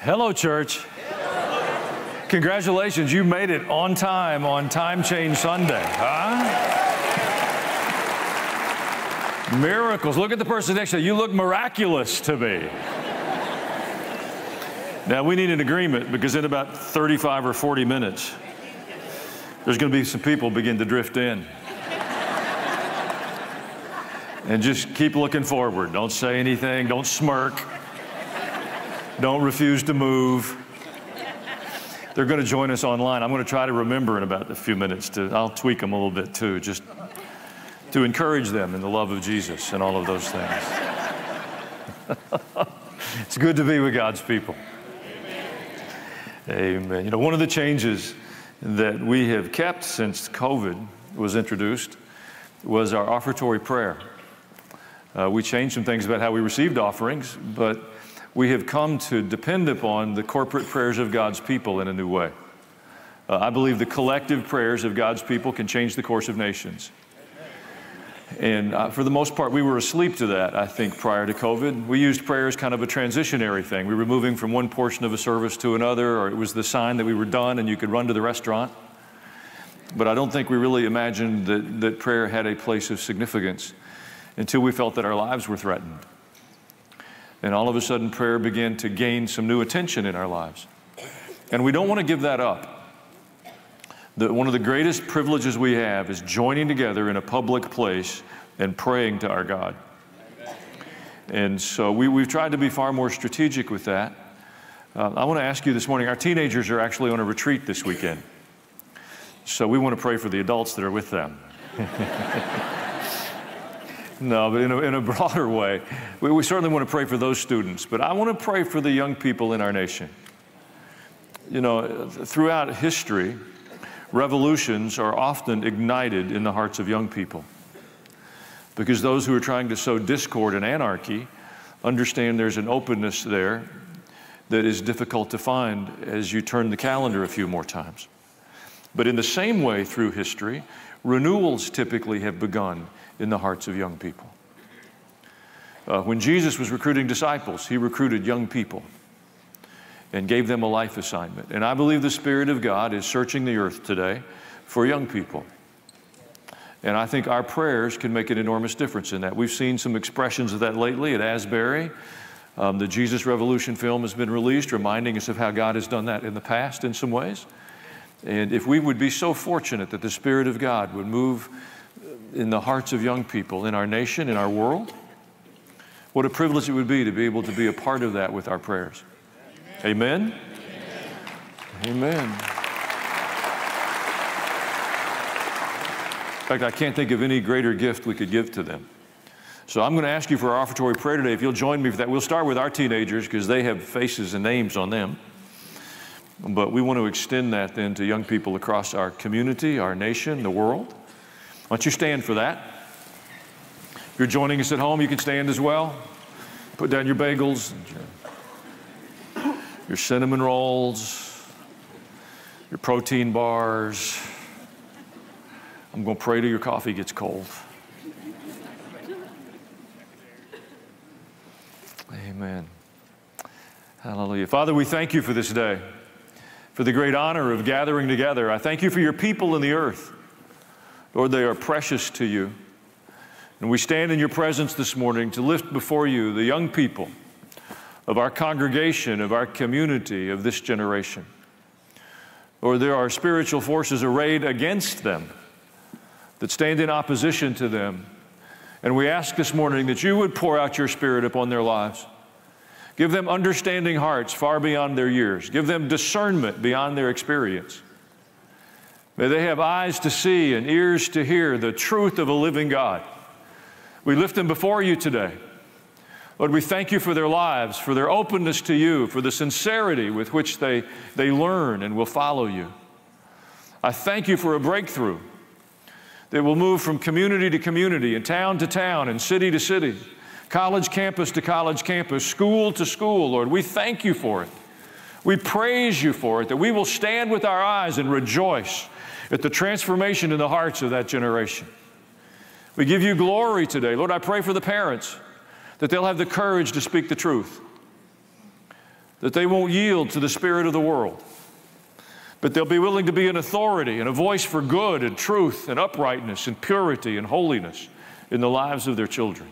Hello, church. Congratulations, you made it on time Time Change Sunday, huh? Miracles. Look at the person next to you. You look miraculous to me. Now, we need an agreement, because in about 35 or 40 minutes, there's going to be some people begin to drift in. And just keep looking forward. Don't say anything. Don't smirk. Don't refuse to move. They're going to join us online. I'm going to try to remember in about a few minutes. I'll tweak them a little bit, too, just to encourage them in the love of Jesus and all of those things. It's good to be with God's people. Amen. Amen. You know, one of the changes that we have kept since COVID was introduced was our offertory prayer. We changed some things about how we received offerings, but we have come to depend upon the corporate prayers of God's people in a new way. I believe the collective prayers of God's people can change the course of nations. And for the most part, we were asleep to that, I think, prior to COVID. We used prayer as kind of a transitionary thing. We were moving from one portion of a service to another, or it was the sign that we were done and you could run to the restaurant. But I don't think we really imagined that prayer had a place of significance until we felt that our lives were threatened. And all of a sudden, prayer began to gain some new attention in our lives. And we don't want to give that up. One of the greatest privileges we have is joining together in a public place and praying to our God. And so we've tried to be far more strategic with that. I want to ask you this morning, our teenagers are actually on a retreat this weekend. So we want to pray for the adults that are with them. No, but in a broader way, we certainly want to pray for those students. But I want to pray for the young people in our nation. You know, throughout history, revolutions are often ignited in the hearts of young people, because those who are trying to sow discord and anarchy understand there's an openness there that is difficult to find as you turn the calendar a few more times. But in the same way through history, renewals typically have begun in the hearts of young people. When Jesus was recruiting disciples, he recruited young people and gave them a life assignment. And I believe the Spirit of God is searching the earth today for young people. And I think our prayers can make an enormous difference in that. We've seen some expressions of that lately at Asbury. The Jesus Revolution film has been released, reminding us of how God has done that in the past in some ways. And if we would be so fortunate that the Spirit of God would move in the hearts of young people in our nation, in our world, what a privilege it would be to be able to be a part of that with our prayers. Amen? Amen. Amen. In fact, I can't think of any greater gift we could give to them. So I'm going to ask you for our offertory prayer today. If you'll join me for that, we'll start with our teenagers, because they have faces and names on them. But we want to extend that then to young people across our community, our nation, the world. Why don't you stand for that? If you're joining us at home, you can stand as well. Put down your bagels, your cinnamon rolls, your protein bars. I'm going to pray till your coffee gets cold. Amen. Hallelujah. Father, we thank you for this day, for the great honor of gathering together. I thank you for your people in the earth. Lord, they are precious to you. And we stand in your presence this morning to lift before you the young people of our congregation, of our community, of this generation. Or there are spiritual forces arrayed against them that stand in opposition to them. And we ask this morning that you would pour out your Spirit upon their lives. Give them understanding hearts far beyond their years. Give them discernment beyond their experience. May they have eyes to see and ears to hear the truth of a living God. We lift them before you today. Lord, we thank you for their lives, for their openness to you, for the sincerity with which they learn and will follow you. I thank you for a breakthrough that will move from community to community, and town to town, and city to city, college campus to college campus, school to school. Lord, we thank you for it. We praise you for it, that we will stand with our eyes and rejoice at the transformation in the hearts of that generation. We give you glory today. Lord, I pray for the parents, that they'll have the courage to speak the truth. that they won't yield to the spirit of the world, but they'll be willing to be an authority and a voice for good and truth and uprightness and purity and holiness in the lives of their children.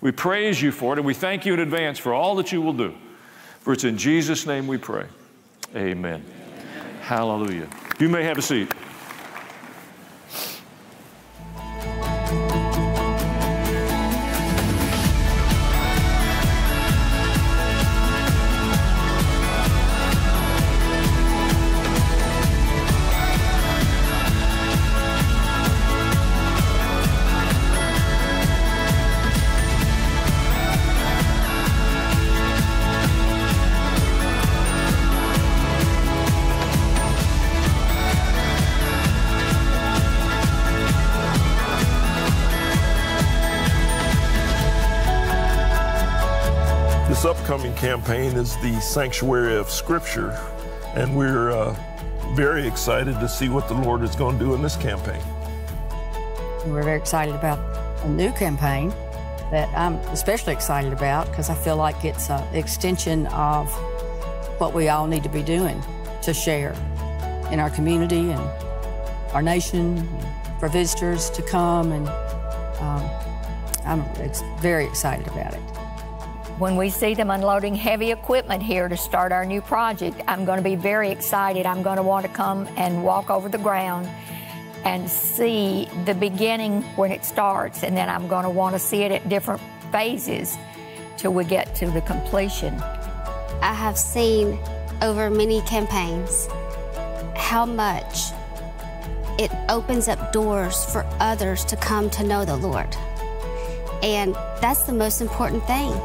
We praise you for it, and we thank you in advance for all that you will do. For it's in Jesus' name we pray. Amen. Amen. Hallelujah. You may have a seat. Campaign is the Sanctuary of Scripture, and we're very excited to see what the Lord is going to do in this campaign. We're very excited about a new campaign that I'm especially excited about because I feel like it's an extension of what we all need to be doing to share in our community and our nation, and for visitors to come, and I'm very excited about it. When we see them unloading heavy equipment here to start our new project, I'm going to be very excited. I'm going to want to come and walk over the ground and see the beginning when it starts, and then I'm going to want to see it at different phases till we get to the completion. I have seen over many campaigns how much it opens up doors for others to come to know the Lord, and that's the most important thing.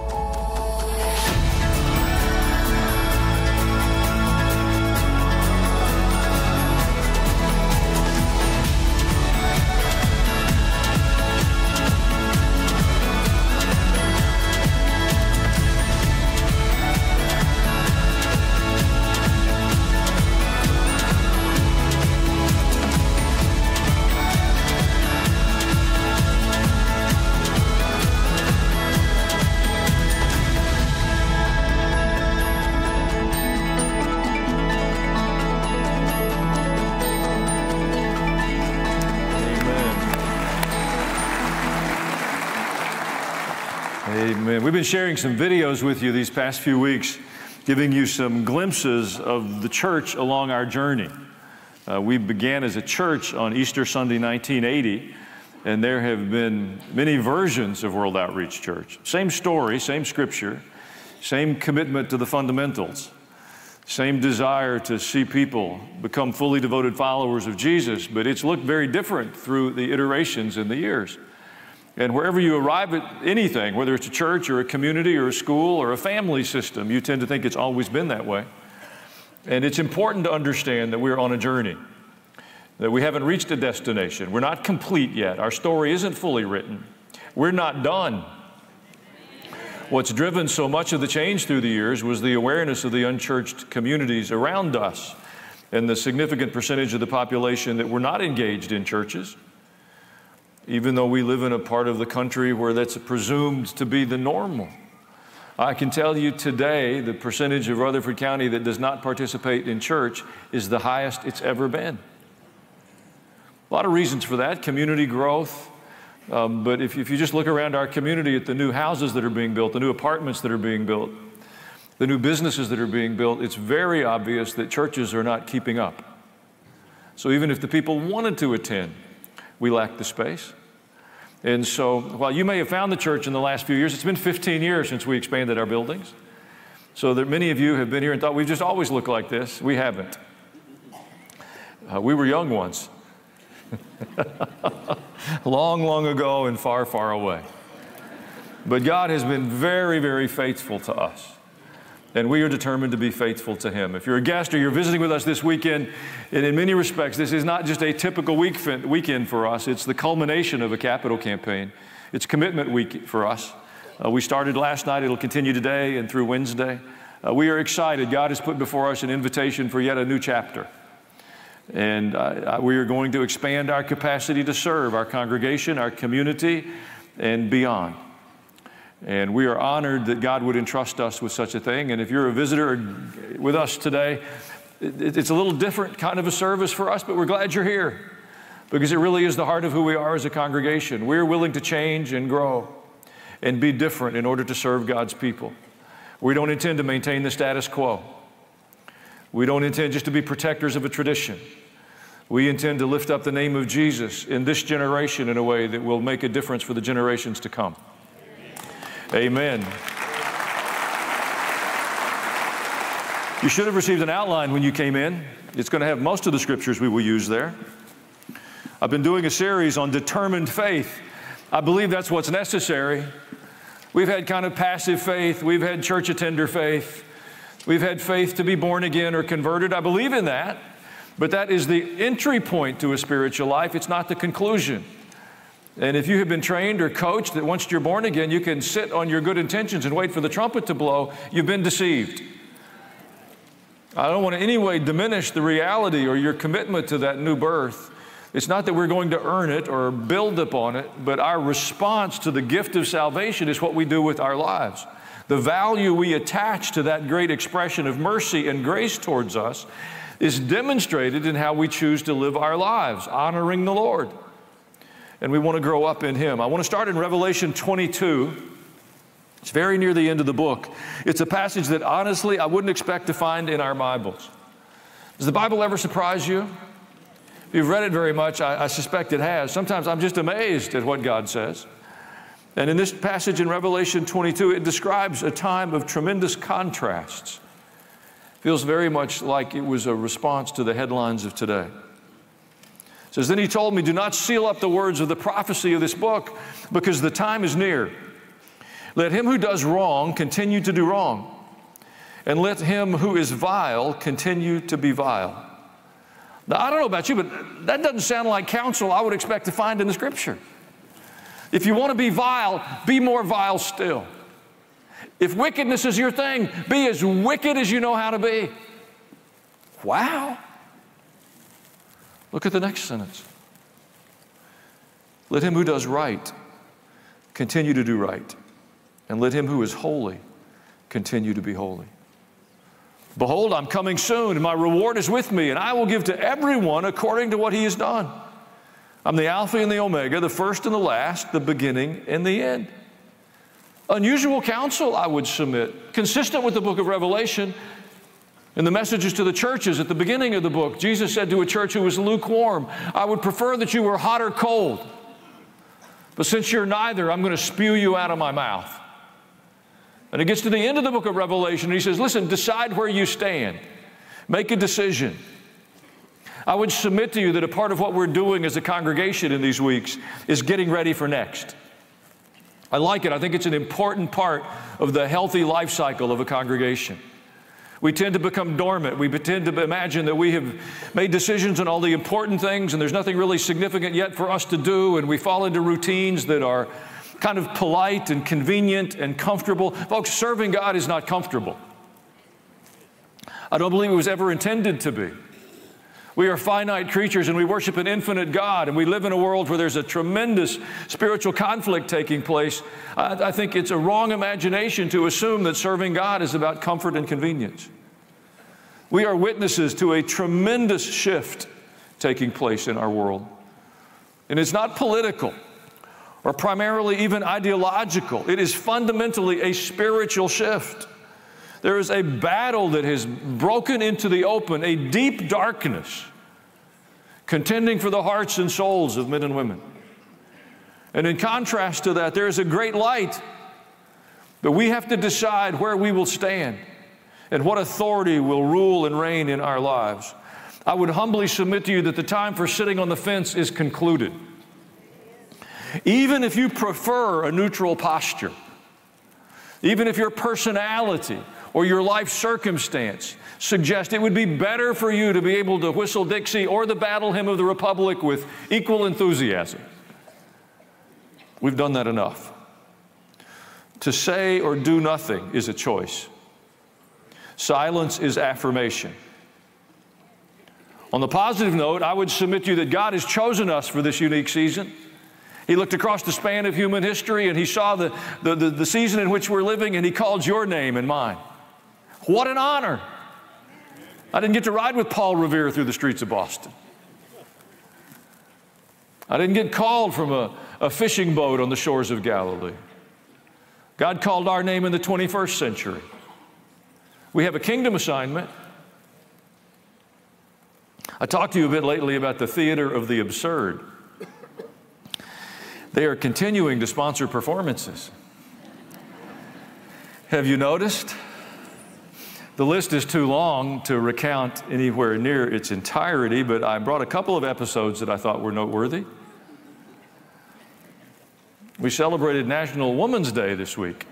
We've been sharing some videos with you these past few weeks, giving you some glimpses of the church along our journey. We began as a church on Easter Sunday 1980, and there have been many versions of World Outreach Church. Same story, same scripture, same commitment to the fundamentals, same desire to see people become fully devoted followers of Jesus, but it's looked very different through the iterations in the years. And wherever you arrive at anything, whether it's a church or a community or a school or a family system, you tend to think it's always been that way. And it's important to understand that we're on a journey, that we haven't reached a destination. We're not complete yet. Our story isn't fully written. We're not done. What's driven so much of the change through the years was the awareness of the unchurched communities around us and the significant percentage of the population that were not engaged in churches. Even though we live in a part of the country where that's presumed to be the normal. I can tell you today, the percentage of Rutherford County that does not participate in church is the highest it's ever been. A lot of reasons for that, community growth. But if you just look around our community at the new houses that are being built, the new apartments that are being built, the new businesses that are being built, it's very obvious that churches are not keeping up. So even if the people wanted to attend, we lack the space. And so while you may have found the church in the last few years, it's been 15 years since we expanded our buildings. So that many of you have been here and thought, we've just always looked like this. We haven't. We were young once. Long, long ago and far, far away. But God has been very, very faithful to us. And we are determined to be faithful to Him. If you're a guest or you're visiting with us this weekend, and in many respects, this is not just a typical weekend for us. It's the culmination of a capital campaign. It's commitment week for us. We started last night. It'll continue today and through Wednesday. We are excited. God has put before us an invitation for yet a new chapter. And we are going to expand our capacity to serve our congregation, our community, and beyond. And we are honored that God would entrust us with such a thing. And if you're a visitor with us today, it's a little different kind of a service for us, but we're glad you're here because it really is the heart of who we are as a congregation. We're willing to change and grow and be different in order to serve God's people. We don't intend to maintain the status quo. We don't intend just to be protectors of a tradition. We intend to lift up the name of Jesus in this generation in a way that will make a difference for the generations to come. Amen. You should have received an outline when you came in. It's going to have most of the scriptures we will use there. I've been doing a series on determined faith. I believe that's what's necessary. We've had kind of passive faith. We've had church attender faith. We've had faith to be born again or converted. I believe in that, but that is the entry point to a spiritual life. It's not the conclusion. And if you have been trained or coached that once you're born again, you can sit on your good intentions and wait for the trumpet to blow, you've been deceived. I don't want to in any way diminish the reality or your commitment to that new birth. It's not that we're going to earn it or build upon it, but our response to the gift of salvation is what we do with our lives. The value we attach to that great expression of mercy and grace towards us is demonstrated in how we choose to live our lives, honoring the Lord. And we want to grow up in Him. I want to start in Revelation 22. It's very near the end of the book. It's a passage that honestly I wouldn't expect to find in our Bibles. Does the Bible ever surprise you? If you've read it very much, I suspect it has. Sometimes I'm just amazed at what God says. And in this passage in Revelation 22, it describes a time of tremendous contrasts. It feels very much like it was a response to the headlines of today. It says, "Then he told me, do not seal up the words of the prophecy of this book, because the time is near. Let him who does wrong continue to do wrong, and let him who is vile continue to be vile." Now, I don't know about you, but that doesn't sound like counsel I would expect to find in the Scripture. If you want to be vile, be more vile still. If wickedness is your thing, be as wicked as you know how to be. Wow. Look at the next sentence. "Let him who does right continue to do right, and let him who is holy continue to be holy. Behold, I'm coming soon, and my reward is with me, and I will give to everyone according to what he has done. I'm the Alpha and the Omega, the first and the last, the beginning and the end." Unusual counsel, I would submit, consistent with the book of Revelation. In the messages to the churches at the beginning of the book, Jesus said to a church who was lukewarm, "I would prefer that you were hot or cold, but since you're neither, I'm going to spew you out of my mouth." And it gets to the end of the book of Revelation, and he says, "Listen, decide where you stand. Make a decision." I would submit to you that a part of what we're doing as a congregation in these weeks is getting ready for next. I like it. I think it's an important part of the healthy life cycle of a congregation. We tend to become dormant. We tend to imagine that we have made decisions on all the important things, and there's nothing really significant yet for us to do, and we fall into routines that are kind of polite and convenient and comfortable. Folks, serving God is not comfortable. I don't believe it was ever intended to be. We are finite creatures, and we worship an infinite God, and we live in a world where there's a tremendous spiritual conflict taking place. I think it's a wrong imagination to assume that serving God is about comfort and convenience. We are witnesses to a tremendous shift taking place in our world. And it's not political or primarily even ideological. It is fundamentally a spiritual shift. There is a battle that has broken into the open, a deep darkness, contending for the hearts and souls of men and women. And in contrast to that, there is a great light, but we have to decide where we will stand and what authority will rule and reign in our lives. I would humbly submit to you that the time for sitting on the fence is concluded. Even if you prefer a neutral posture, even if your personality or your life circumstance suggests it would be better for you to be able to whistle Dixie or the battle hymn of the Republic with equal enthusiasm, we've done that enough. To say or do nothing is a choice. Silence is affirmation. On the positive note, I would submit to you that God has chosen us for this unique season. He looked across the span of human history and he saw the season in which we're living, and he called your name and mine. What an honor. I didn't get to ride with Paul Revere through the streets of Boston. I didn't get called from a fishing boat on the shores of Galilee. God called our name in the 21st century. We have a kingdom assignment. I talked to you a bit lately about the theater of the absurd. They are continuing to sponsor performances. Have you noticed? The list is too long to recount anywhere near its entirety, but I brought a couple of episodes that I thought were noteworthy. We celebrated National Women's Day this week.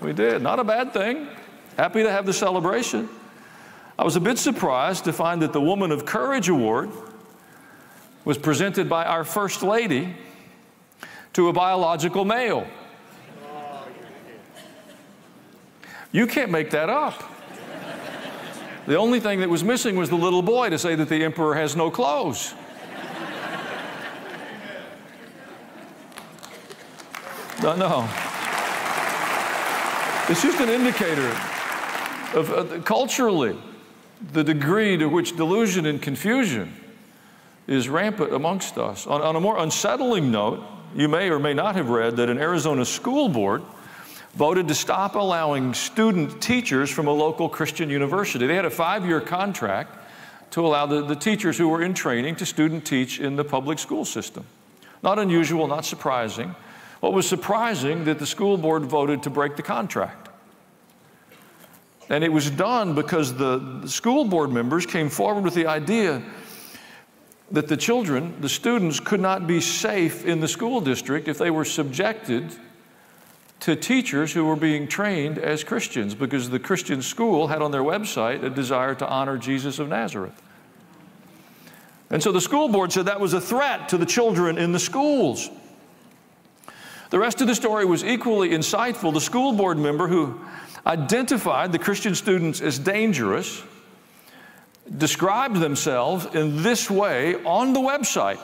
We did. Not a bad thing. Happy to have the celebration. I was a bit surprised to find that the Woman of Courage Award was presented by our First Lady to a biological male. You can't make that up. The only thing that was missing was the little boy to say that the emperor has no clothes. No. It's just an indicator of culturally the degree to which delusion and confusion is rampant amongst us. On a more unsettling note, you may or may not have read that an Arizona school board voted to stop allowing student teachers from a local Christian university. They had a 5-year contract to allow the teachers who were in training to student teach in the public school system. Not unusual, not surprising. What was surprising, that the school board voted to break the contract. And it was done because the school board members came forward with the idea that the children, the students, could not be safe in the school district if they were subjected to teachers who were being trained as Christians, because the Christian school had on their website a desire to honor Jesus of Nazareth. And so the school board said that was a threat to the children in the schools. The rest of the story was equally insightful. The school board member who identified the Christian students as dangerous described themselves in this way on the website.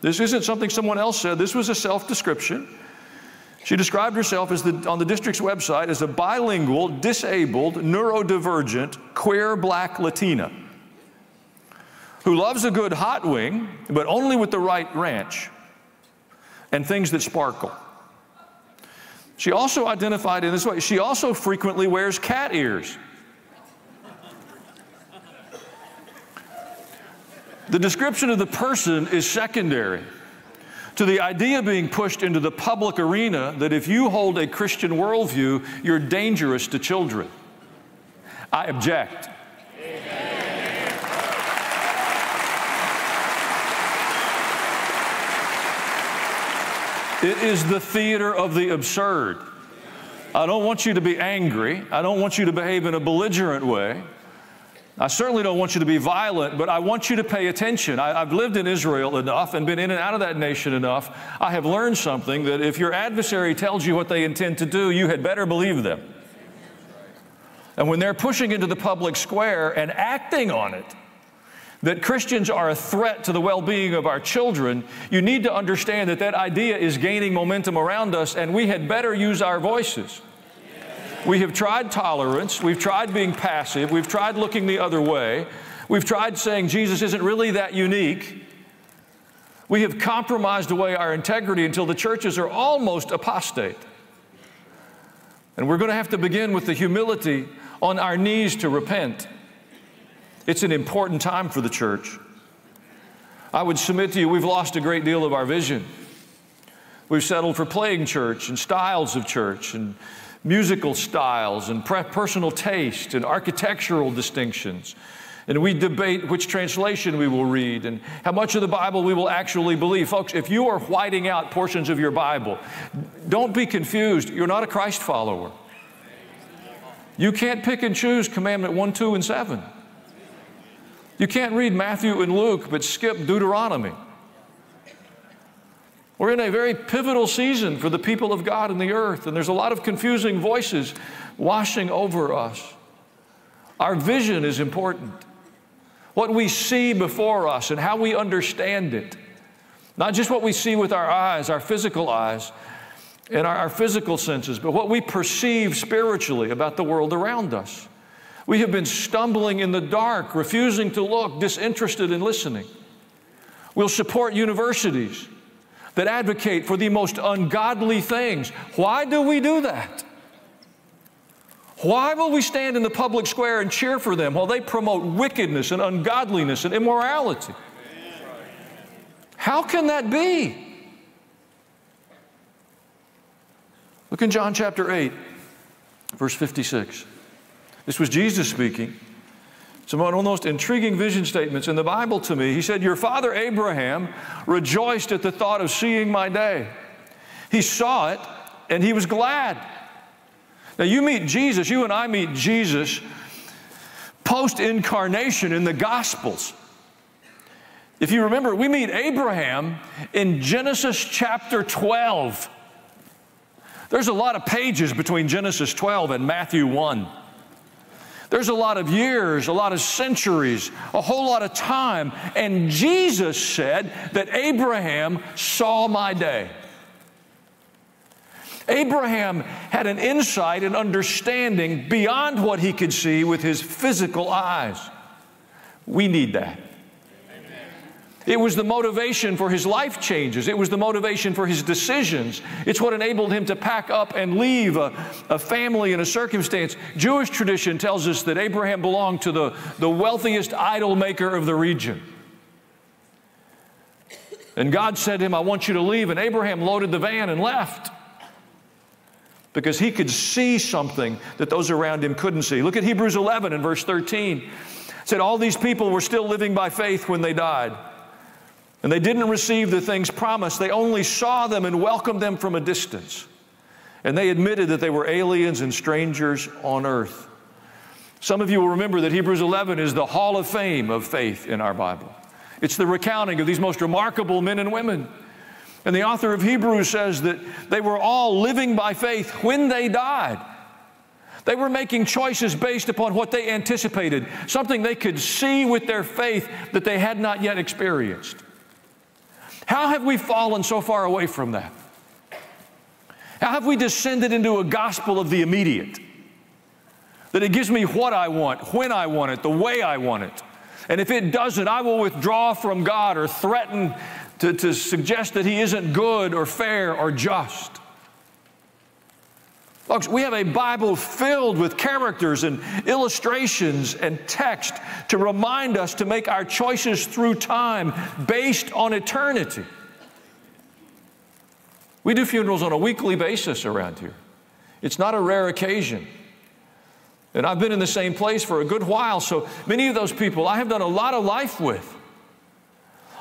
This isn't something someone else said. This was a self-description. She described herself as on the district's website as a bilingual, disabled, neurodivergent, queer black Latina who loves a good hot wing, but only with the right ranch and things that sparkle. She also identified in this way. She also frequently wears cat ears. The description of the person is secondary to the idea being pushed into the public arena that if you hold a Christian worldview, you're dangerous to children. I object. Amen. It is the theater of the absurd. I don't want you to be angry. I don't want you to behave in a belligerent way. I certainly don't want you to be violent, but I want you to pay attention. I've lived in Israel enough and been in and out of that nation enough. I have learned something, that if your adversary tells you what they intend to do, you had better believe them. And when they're pushing into the public square and acting on it, that Christians are a threat to the well-being of our children, you need to understand that that idea is gaining momentum around us, and we had better use our voices. We have tried tolerance, we've tried being passive, we've tried looking the other way, we've tried saying Jesus isn't really that unique. We have compromised away our integrity until the churches are almost apostate. And we're going to have to begin with the humility on our knees to repent. It's an important time for the church. I would submit to you, we've lost a great deal of our vision. We've settled for playing church and styles of church and musical styles and personal taste and architectural distinctions. And we debate which translation we will read and how much of the Bible we will actually believe. Folks, if you are whiting out portions of your Bible, don't be confused. You're not a Christ follower. You can't pick and choose commandment 1, 2, and 7. You can't read Matthew and Luke but skip Deuteronomy. We're in a very pivotal season for the people of God and the earth, and there's a lot of confusing voices washing over us. Our vision is important. What we see before us and how we understand it Not just what we see with our eyes, our physical eyes, and our physical senses, but what we perceive spiritually about the world around us. We have been stumbling in the dark, refusing to look, disinterested in listening. We'll support universities that advocate for the most ungodly things. Why do we do that? Why will we stand in the public square and cheer for them while they promote wickedness and ungodliness and immorality? How can that be? Look in John chapter 8, verse 56. This was Jesus speaking. It's one of the most intriguing vision statements in the Bible to me. He said, "Your father Abraham rejoiced at the thought of seeing my day. He saw it and he was glad." Now you meet Jesus, you and I meet Jesus post-incarnation in the Gospels. If you remember, we meet Abraham in Genesis chapter 12. There's a lot of pages between Genesis 12 and Matthew 1. There's a lot of years, a lot of centuries, a whole lot of time. And Jesus said that Abraham saw my day. Abraham had an insight and understanding beyond what he could see with his physical eyes. We need that. It was the motivation for his life changes. It was the motivation for his decisions. It's what enabled him to pack up and leave a family and a circumstance. Jewish tradition tells us that Abraham belonged to the wealthiest idol maker of the region. And God said to him, "I want you to leave." And Abraham loaded the van and left because he could see something that those around him couldn't see. Look at Hebrews 11 and verse 13. It said, "All these people were still living by faith when they died. And they didn't receive the things promised. They only saw them and welcomed them from a distance. And they admitted that they were aliens and strangers on earth." Some of you will remember that Hebrews 11 is the hall of fame of faith in our Bible. It's the recounting of these most remarkable men and women. And the author of Hebrews says that they were all living by faith when they died. They were making choices based upon what they anticipated, something they could see with their faith that they had not yet experienced. How have we fallen so far away from that? How have we descended into a gospel of the immediate? That it gives me what I want, when I want it, the way I want it. And if it doesn't, I will withdraw from God or threaten to suggest that He isn't good or fair or just. Folks, we have a Bible filled with characters and illustrations and text to remind us to make our choices through time based on eternity. We do funerals on a weekly basis around here. It's not a rare occasion. And I've been in the same place for a good while, so many of those people I have done a lot of life with.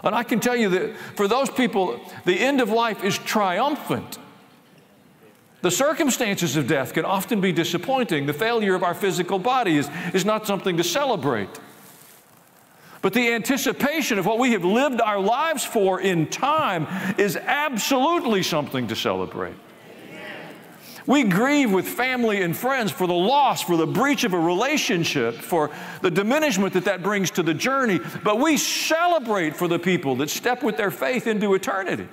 And I can tell you that for those people, the end of life is triumphant. The circumstances of death can often be disappointing. The failure of our physical body is not something to celebrate. But the anticipation of what we have lived our lives for in time is absolutely something to celebrate. We grieve with family and friends for the loss, for the breach of a relationship, for the diminishment that that brings to the journey, but we celebrate for the people that step with their faith into eternity.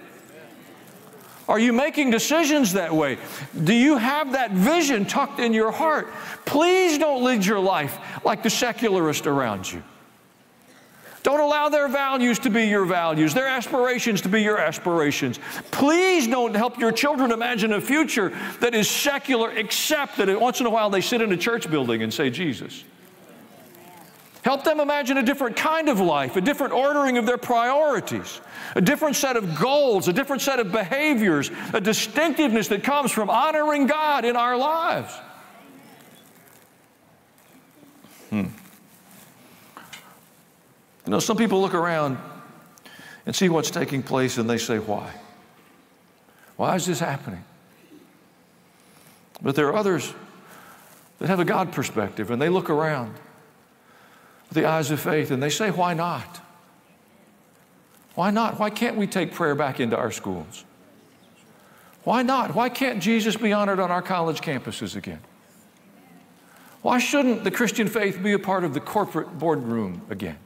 Are you making decisions that way? Do you have that vision tucked in your heart? Please don't lead your life like the secularist around you. Don't allow their values to be your values, their aspirations to be your aspirations. Please don't help your children imagine a future that is secular, except that once in a while they sit in a church building and say Jesus. Help them imagine a different kind of life, a different ordering of their priorities, a different set of goals, a different set of behaviors, a distinctiveness that comes from honoring God in our lives. You know, some people look around and see what's taking place and they say, why? Why is this happening? But there are others that have a God perspective and they look around with the eyes of faith, and they say, why not? Why not? Why can't we take prayer back into our schools? Why not? Why can't Jesus be honored on our college campuses again? Why shouldn't the Christian faith be a part of the corporate boardroom again?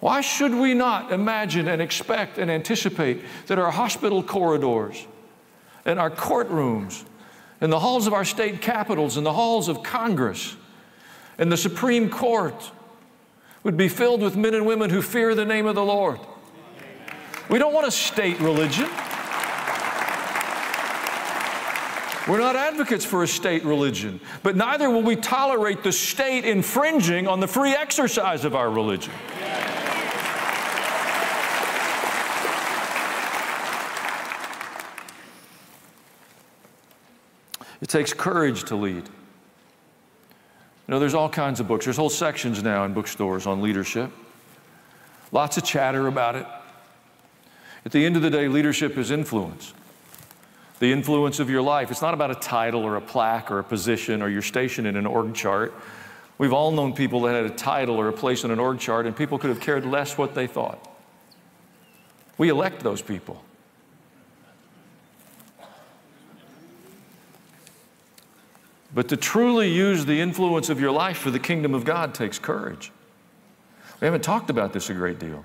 Why should we not imagine and expect and anticipate that our hospital corridors and our courtrooms and the halls of our state capitals and the halls of Congress and the Supreme Court would be filled with men and women who fear the name of the Lord? We don't want a state religion. We're not advocates for a state religion, but neither will we tolerate the state infringing on the free exercise of our religion. It takes courage to lead. You know, there's all kinds of books. There's whole sections now in bookstores on leadership. Lots of chatter about it. At the end of the day, leadership is influence. The influence of your life. It's not about a title or a plaque or a position or your station in an org chart. We've all known people that had a title or a place in an org chart, and people could have cared less what they thought. We elect those people. But to truly use the influence of your life for the kingdom of God takes courage. We haven't talked about this a great deal.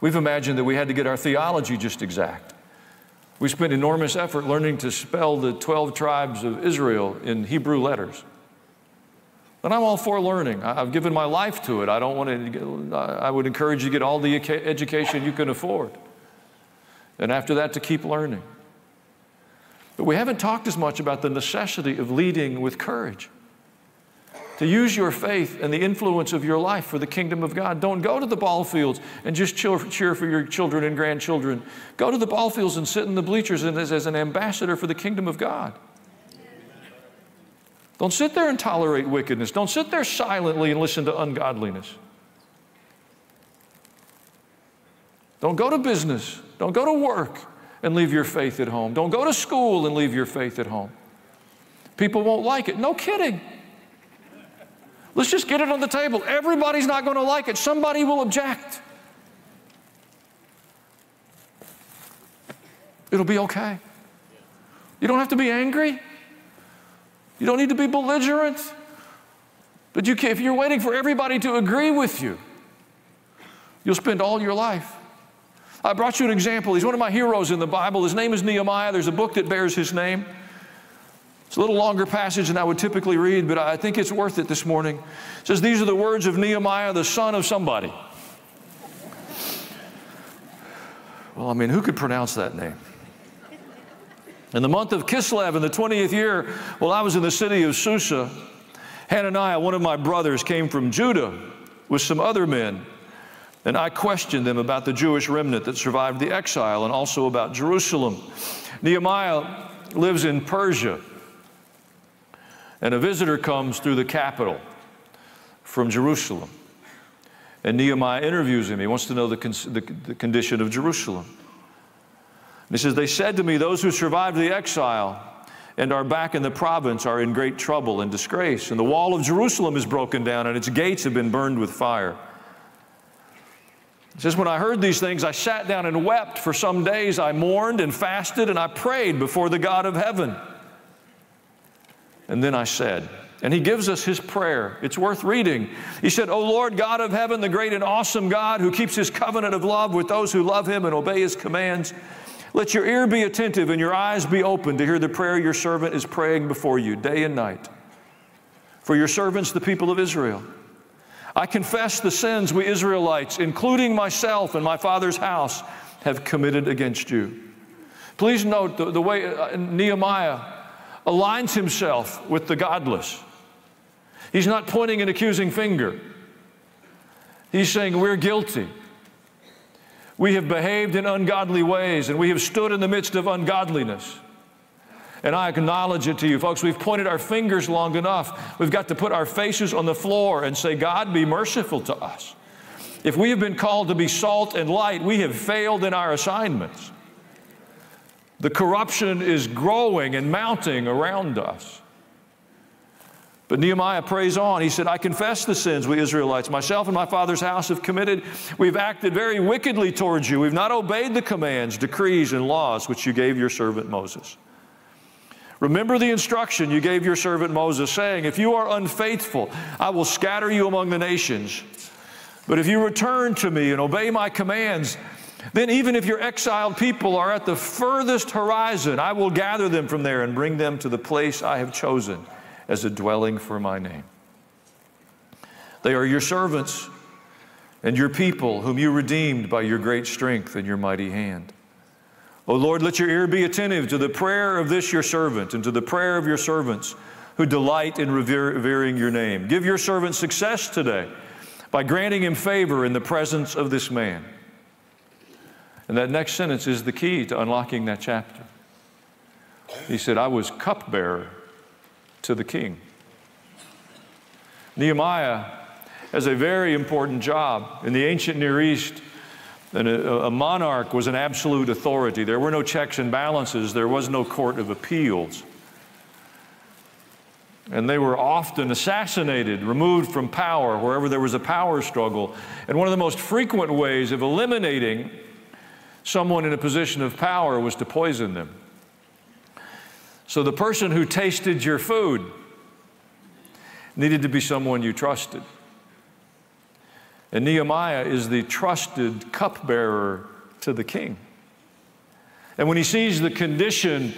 We've imagined that we had to get our theology just exact. We spent enormous effort learning to spell the 12 tribes of Israel in Hebrew letters. And I'm all for learning. I've given my life to it. I don't want to. I would encourage you to get all the education you can afford. And after that, to keep learning. But we haven't talked as much about the necessity of leading with courage. To use your faith and the influence of your life for the kingdom of God. Don't go to the ball fields and just cheer for your children and grandchildren. Go to the ball fields and sit in the bleachers as an ambassador for the kingdom of God. Don't sit there and tolerate wickedness. Don't sit there silently and listen to ungodliness. Don't go to business. Don't go to work and leave your faith at home. Don't go to school and leave your faith at home. People won't like it. No kidding. Let's just get it on the table. Everybody's not going to like it. Somebody will object. It'll be okay. You don't have to be angry. You don't need to be belligerent. But you can, if you're waiting for everybody to agree with you, you'll spend all your life. I brought you an example. He's one of my heroes in the Bible. His name is Nehemiah. There's a book that bears his name. It's a little longer passage than I would typically read, but I think it's worth it this morning. It says, these are the words of Nehemiah, the son of somebody. Well, I mean, who could pronounce that name? In the month of Kislev, in the 20th year, while I was in the city of Susa, Hananiah, one of my brothers, came from Judah with some other men. And I questioned them about the Jewish remnant that survived the exile and also about Jerusalem. Nehemiah lives in Persia, and a visitor comes through the capital from Jerusalem. And Nehemiah interviews him. He wants to know the condition of Jerusalem. And he says, they said to me, those who survived the exile and are back in the province are in great trouble and disgrace. And the wall of Jerusalem is broken down, and its gates have been burned with fire. It says, when I heard these things, I sat down and wept. For some days I mourned and fasted, and I prayed before the God of heaven. And then I said, and he gives us his prayer. It's worth reading. He said, O Lord God of heaven, the great and awesome God who keeps his covenant of love with those who love him and obey his commands, let your ear be attentive and your eyes be open to hear the prayer your servant is praying before you day and night. For your servants, the people of Israel, I confess the sins we Israelites, including myself and my father's house, have committed against you. Please note the way Nehemiah aligns himself with the godless. He's not pointing an accusing finger. He's saying, we're guilty. We have behaved in ungodly ways, and we have stood in the midst of ungodliness. And I acknowledge it to you, folks. We've pointed our fingers long enough. We've got to put our faces on the floor and say, God, be merciful to us. If we have been called to be salt and light, we have failed in our assignments. The corruption is growing and mounting around us. But Nehemiah prays on. He said, I confess the sins we Israelites, myself and my father's house, have committed. We've acted very wickedly towards you. We've not obeyed the commands, decrees, and laws which you gave your servant Moses. Remember the instruction you gave your servant Moses, saying, if you are unfaithful, I will scatter you among the nations. But if you return to me and obey my commands, then even if your exiled people are at the furthest horizon, I will gather them from there and bring them to the place I have chosen as a dwelling for my name. They are your servants and your people whom you redeemed by your great strength and your mighty hand. O Lord, let your ear be attentive to the prayer of this your servant and to the prayer of your servants who delight in revering your name. Give your servant success today by granting him favor in the presence of this man. And that next sentence is the key to unlocking that chapter. He said, I was cupbearer to the king. Nehemiah has a very important job. In the ancient Near East, a monarch was an absolute authority. There were no checks and balances. There was no court of appeals. And they were often assassinated, removed from power, wherever there was a power struggle. And one of the most frequent ways of eliminating someone in a position of power was to poison them. So the person who tasted your food needed to be someone you trusted. And Nehemiah is the trusted cupbearer to the king. And when he sees the condition,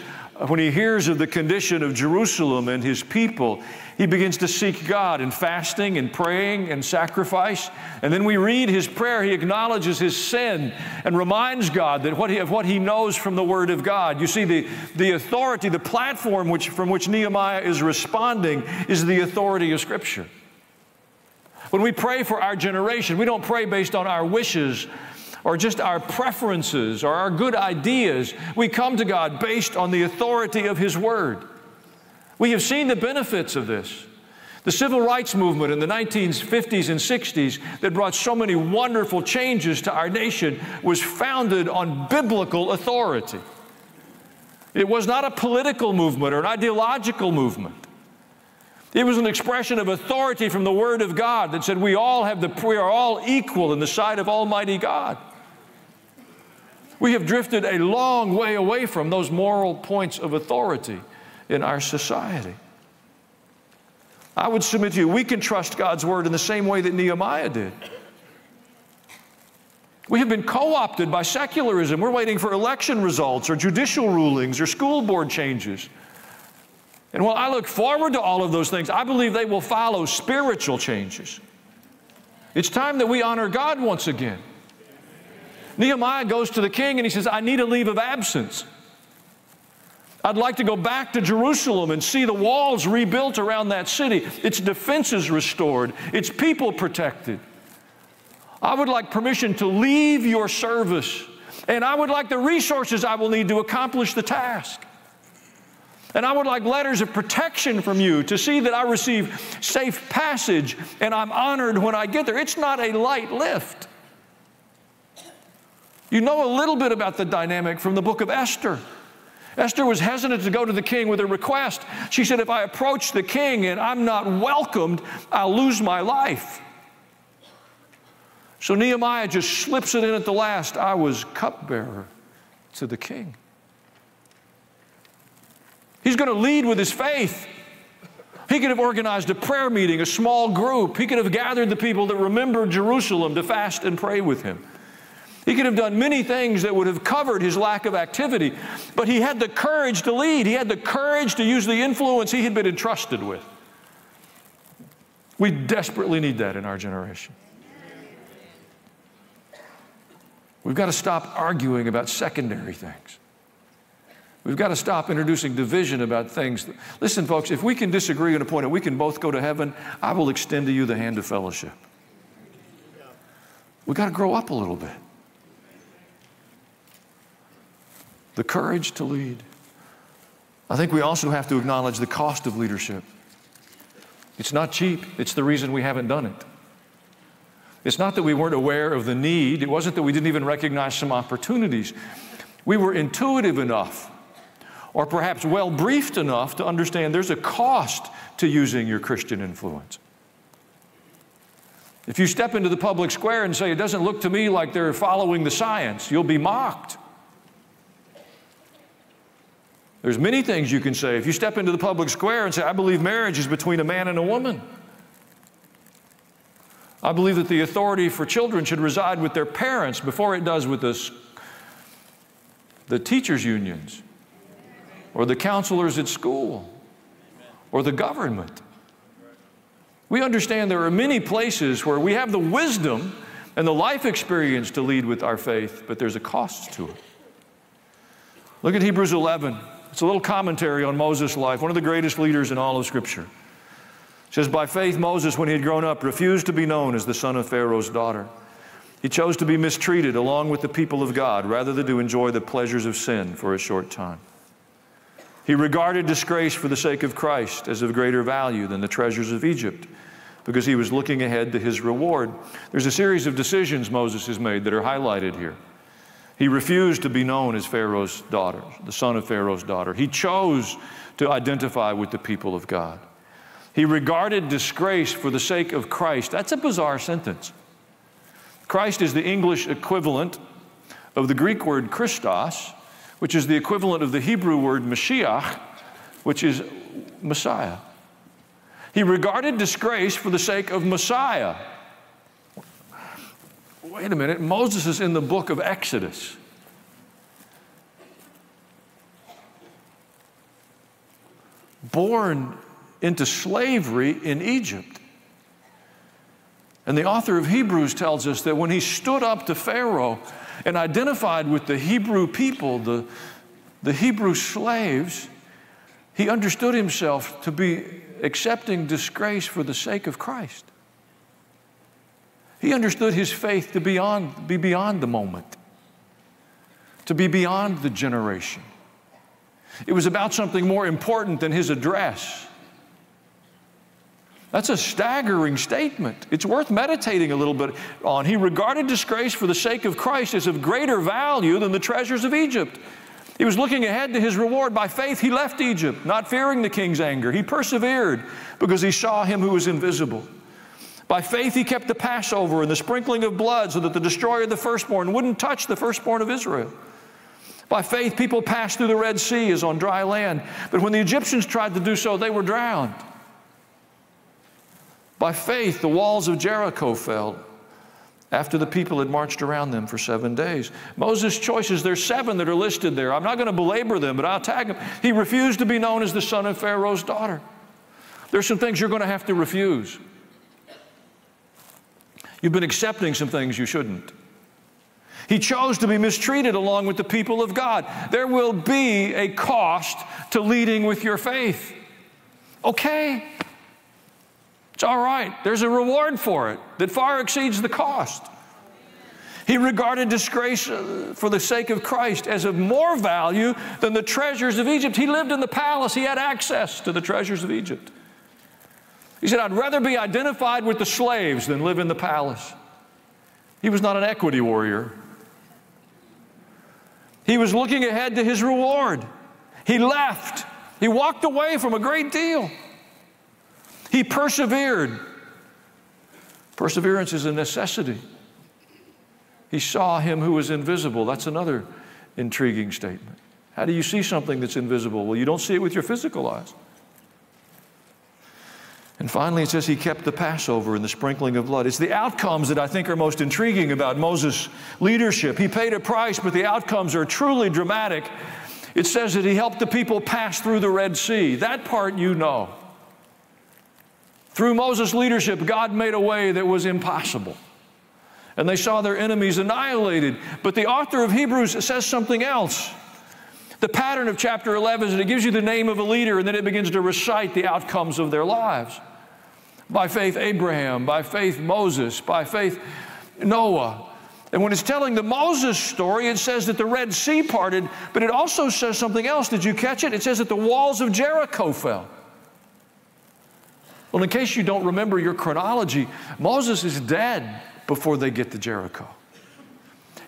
when he hears of the condition of Jerusalem and his people, he begins to seek God in fasting and praying and sacrifice. And then we read his prayer. He acknowledges his sin and reminds God that of what he knows from the Word of God. You see, the authority, the platform from which Nehemiah is responding is the authority of Scripture. When we pray for our generation, we don't pray based on our wishes or just our preferences or our good ideas. We come to God based on the authority of His Word. We have seen the benefits of this. The civil rights movement in the 1950s and 60s that brought so many wonderful changes to our nation was founded on biblical authority. It was not a political movement or an ideological movement. It was an expression of authority from the Word of God that said we are all equal in the sight of Almighty God. We have drifted a long way away from those moral points of authority in our society. I would submit to you, we can trust God's Word in the same way that Nehemiah did. We have been co-opted by secularism. We're waiting for election results or judicial rulings or school board changes. And while I look forward to all of those things, I believe they will follow spiritual changes. It's time that we honor God once again. Nehemiah goes to the king and he says, I need a leave of absence. I'd like to go back to Jerusalem and see the walls rebuilt around that city, its defenses restored, its people protected. I would like permission to leave your service, and I would like the resources I will need to accomplish the task. And I would like letters of protection from you to see that I receive safe passage and I'm honored when I get there. It's not a light lift. You know a little bit about the dynamic from the book of Esther. Esther was hesitant to go to the king with a request. She said, if I approach the king and I'm not welcomed, I'll lose my life. So Nehemiah just slips it in at the last. I was cupbearer to the king. He's going to lead with his faith. He could have organized a prayer meeting, a small group. He could have gathered the people that remembered Jerusalem to fast and pray with him. He could have done many things that would have covered his lack of activity, but he had the courage to lead. He had the courage to use the influence he had been entrusted with. We desperately need that in our generation. We've got to stop arguing about secondary things. We've got to stop introducing division about things. Listen, folks, if we can disagree on a point and we can both go to heaven, I will extend to you the hand of fellowship. We've got to grow up a little bit. The courage to lead. I think we also have to acknowledge the cost of leadership. It's not cheap. It's the reason we haven't done it. It's not that we weren't aware of the need. It wasn't that we didn't even recognize some opportunities. We were intuitive enough, or perhaps well briefed enough to understand there's a cost to using your Christian influence. If you step into the public square and say, it doesn't look to me like they're following the science, you'll be mocked. There's many things you can say. If you step into the public square and say, I believe marriage is between a man and a woman, I believe that the authority for children should reside with their parents before it does with the teachers' unions or the counselors at school or the government. We understand there are many places where we have the wisdom and the life experience to lead with our faith, but there's a cost to it. Look at Hebrews 11. It's a little commentary on Moses' life, one of the greatest leaders in all of Scripture. It says, by faith Moses, when he had grown up, refused to be known as the son of Pharaoh's daughter. He chose to be mistreated along with the people of God rather than to enjoy the pleasures of sin for a short time. He regarded disgrace for the sake of Christ as of greater value than the treasures of Egypt because he was looking ahead to his reward. There's a series of decisions Moses has made that are highlighted here. He refused to be known as Pharaoh's daughter, the son of Pharaoh's daughter. He chose to identify with the people of God. He regarded disgrace for the sake of Christ. That's a bizarre sentence. Christ is the English equivalent of the Greek word Christos, which is the equivalent of the Hebrew word Mashiach, which is Messiah. He regarded disgrace for the sake of Messiah. Wait a minute, Moses is in the book of Exodus. Born into slavery in Egypt. And the author of Hebrews tells us that when he stood up to Pharaoh and identified with the Hebrew people, the Hebrew slaves, he understood himself to be accepting disgrace for the sake of Christ. He understood his faith to be beyond the moment, to be beyond the generation. It was about something more important than his address. That's a staggering statement. It's worth meditating a little bit on. He regarded disgrace for the sake of Christ as of greater value than the treasures of Egypt. He was looking ahead to his reward. By faith he left Egypt, not fearing the king's anger. He persevered because he saw him who was invisible. By faith he kept the Passover and the sprinkling of blood so that the destroyer of the firstborn wouldn't touch the firstborn of Israel. By faith people passed through the Red Sea as on dry land, but when the Egyptians tried to do so, they were drowned. By faith the walls of Jericho fell after the people had marched around them for 7 days. Moses' choices, there's 7 that are listed there. I'm not going to belabor them, but I'll tag them. He refused to be known as the son of Pharaoh's daughter. There's some things you're going to have to refuse. You've been accepting some things you shouldn't. He chose to be mistreated along with the people of God. There will be a cost to leading with your faith. Okay. It's all right. There's a reward for it that far exceeds the cost. He regarded disgrace for the sake of Christ as of more value than the treasures of Egypt. He lived in the palace. He had access to the treasures of Egypt. He said, I'd rather be identified with the slaves than live in the palace. He was not an equity warrior. He was looking ahead to his reward. He left. He walked away from a great deal. He persevered. Perseverance is a necessity. He saw him who was invisible. That's another intriguing statement. How do you see something that's invisible? Well, you don't see it with your physical eyes. And finally, it says he kept the Passover and the sprinkling of blood. It's the outcomes that I think are most intriguing about Moses' leadership. He paid a price, but the outcomes are truly dramatic. It says that he helped the people pass through the Red Sea. That part you know. Through Moses' leadership, God made a way that was impossible. And they saw their enemies annihilated. But the author of Hebrews says something else. The pattern of chapter 11 is that it gives you the name of a leader, and then it begins to recite the outcomes of their lives. By faith, Abraham. By faith, Moses. By faith, Noah. And when it's telling the Moses story, it says that the Red Sea parted, but it also says something else. Did you catch it? It says that the walls of Jericho fell. Well, in case you don't remember your chronology, Moses is dead before they get to Jericho.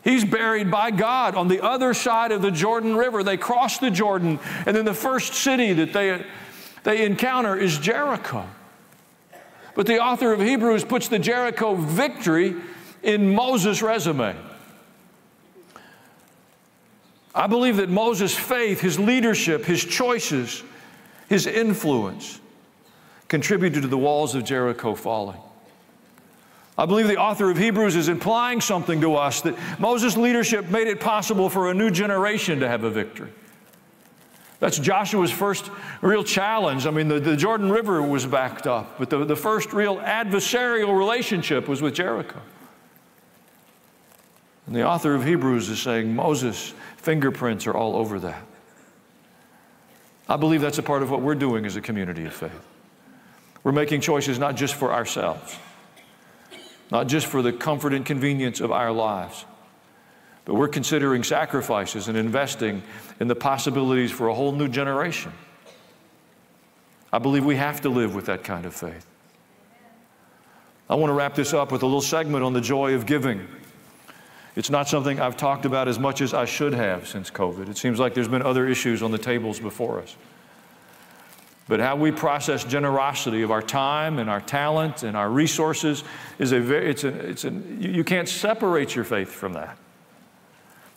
He's buried by God on the other side of the Jordan River. They cross the Jordan, and then the first city that they encounter is Jericho. But the author of Hebrews puts the Jericho victory in Moses' resume. I believe that Moses' faith, his leadership, his choices, his influence contributed to the walls of Jericho falling. I believe the author of Hebrews is implying something to us, that Moses' leadership made it possible for a new generation to have a victory. That's Joshua's first real challenge. I mean, the Jordan River was backed up, but the first real adversarial relationship was with Jericho. And the author of Hebrews is saying, Moses' fingerprints are all over that. I believe that's a part of what we're doing as a community of faith. We're making choices not just for ourselves, not just for the comfort and convenience of our lives, but we're considering sacrifices and investing in the possibilities for a whole new generation. I believe we have to live with that kind of faith. I want to wrap this up with a little segment on the joy of giving. It's not something I've talked about as much as I should have since COVID. It seems like there's been other issues on the tables before us. But how we process generosity of our time and our talent and our resources is you can't separate your faith from that.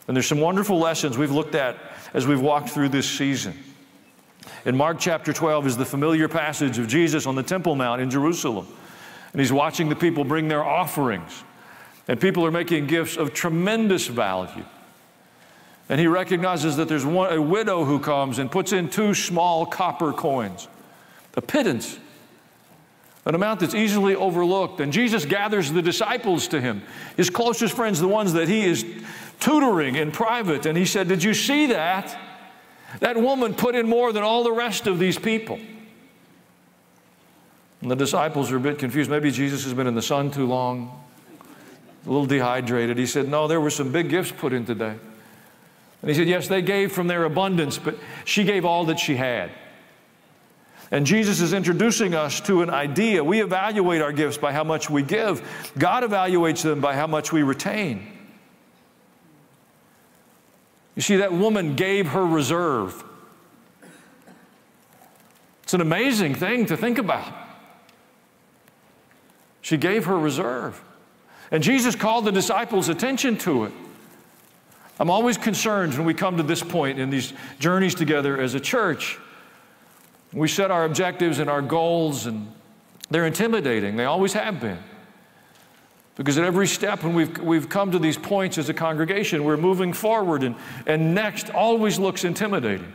And there's some wonderful lessons we've looked at as we've walked through this season. In Mark chapter 12 is the familiar passage of Jesus on the Temple Mount in Jerusalem. And he's watching the people bring their offerings. And people are making gifts of tremendous value. And he recognizes that there's a widow who comes and puts in 2 small copper coins, a pittance, an amount that's easily overlooked. And Jesus gathers the disciples to him, his closest friends, the ones that he is tutoring in private. And he said, "Did you see that? That woman put in more than all the rest of these people." And the disciples are a bit confused. Maybe Jesus has been in the sun too long, a little dehydrated. He said, "No, there were some big gifts put in today." And he said, "Yes, they gave from their abundance, but she gave all that she had." And Jesus is introducing us to an idea. We evaluate our gifts by how much we give. God evaluates them by how much we retain. You see, that woman gave her reserve. It's an amazing thing to think about. She gave her reserve. And Jesus called the disciples' attention to it. I'm always concerned when we come to this point in these journeys together as a church. We set our objectives and our goals, and they're intimidating. They always have been. Because at every step when we've come to these points as a congregation, we're moving forward, and next always looks intimidating.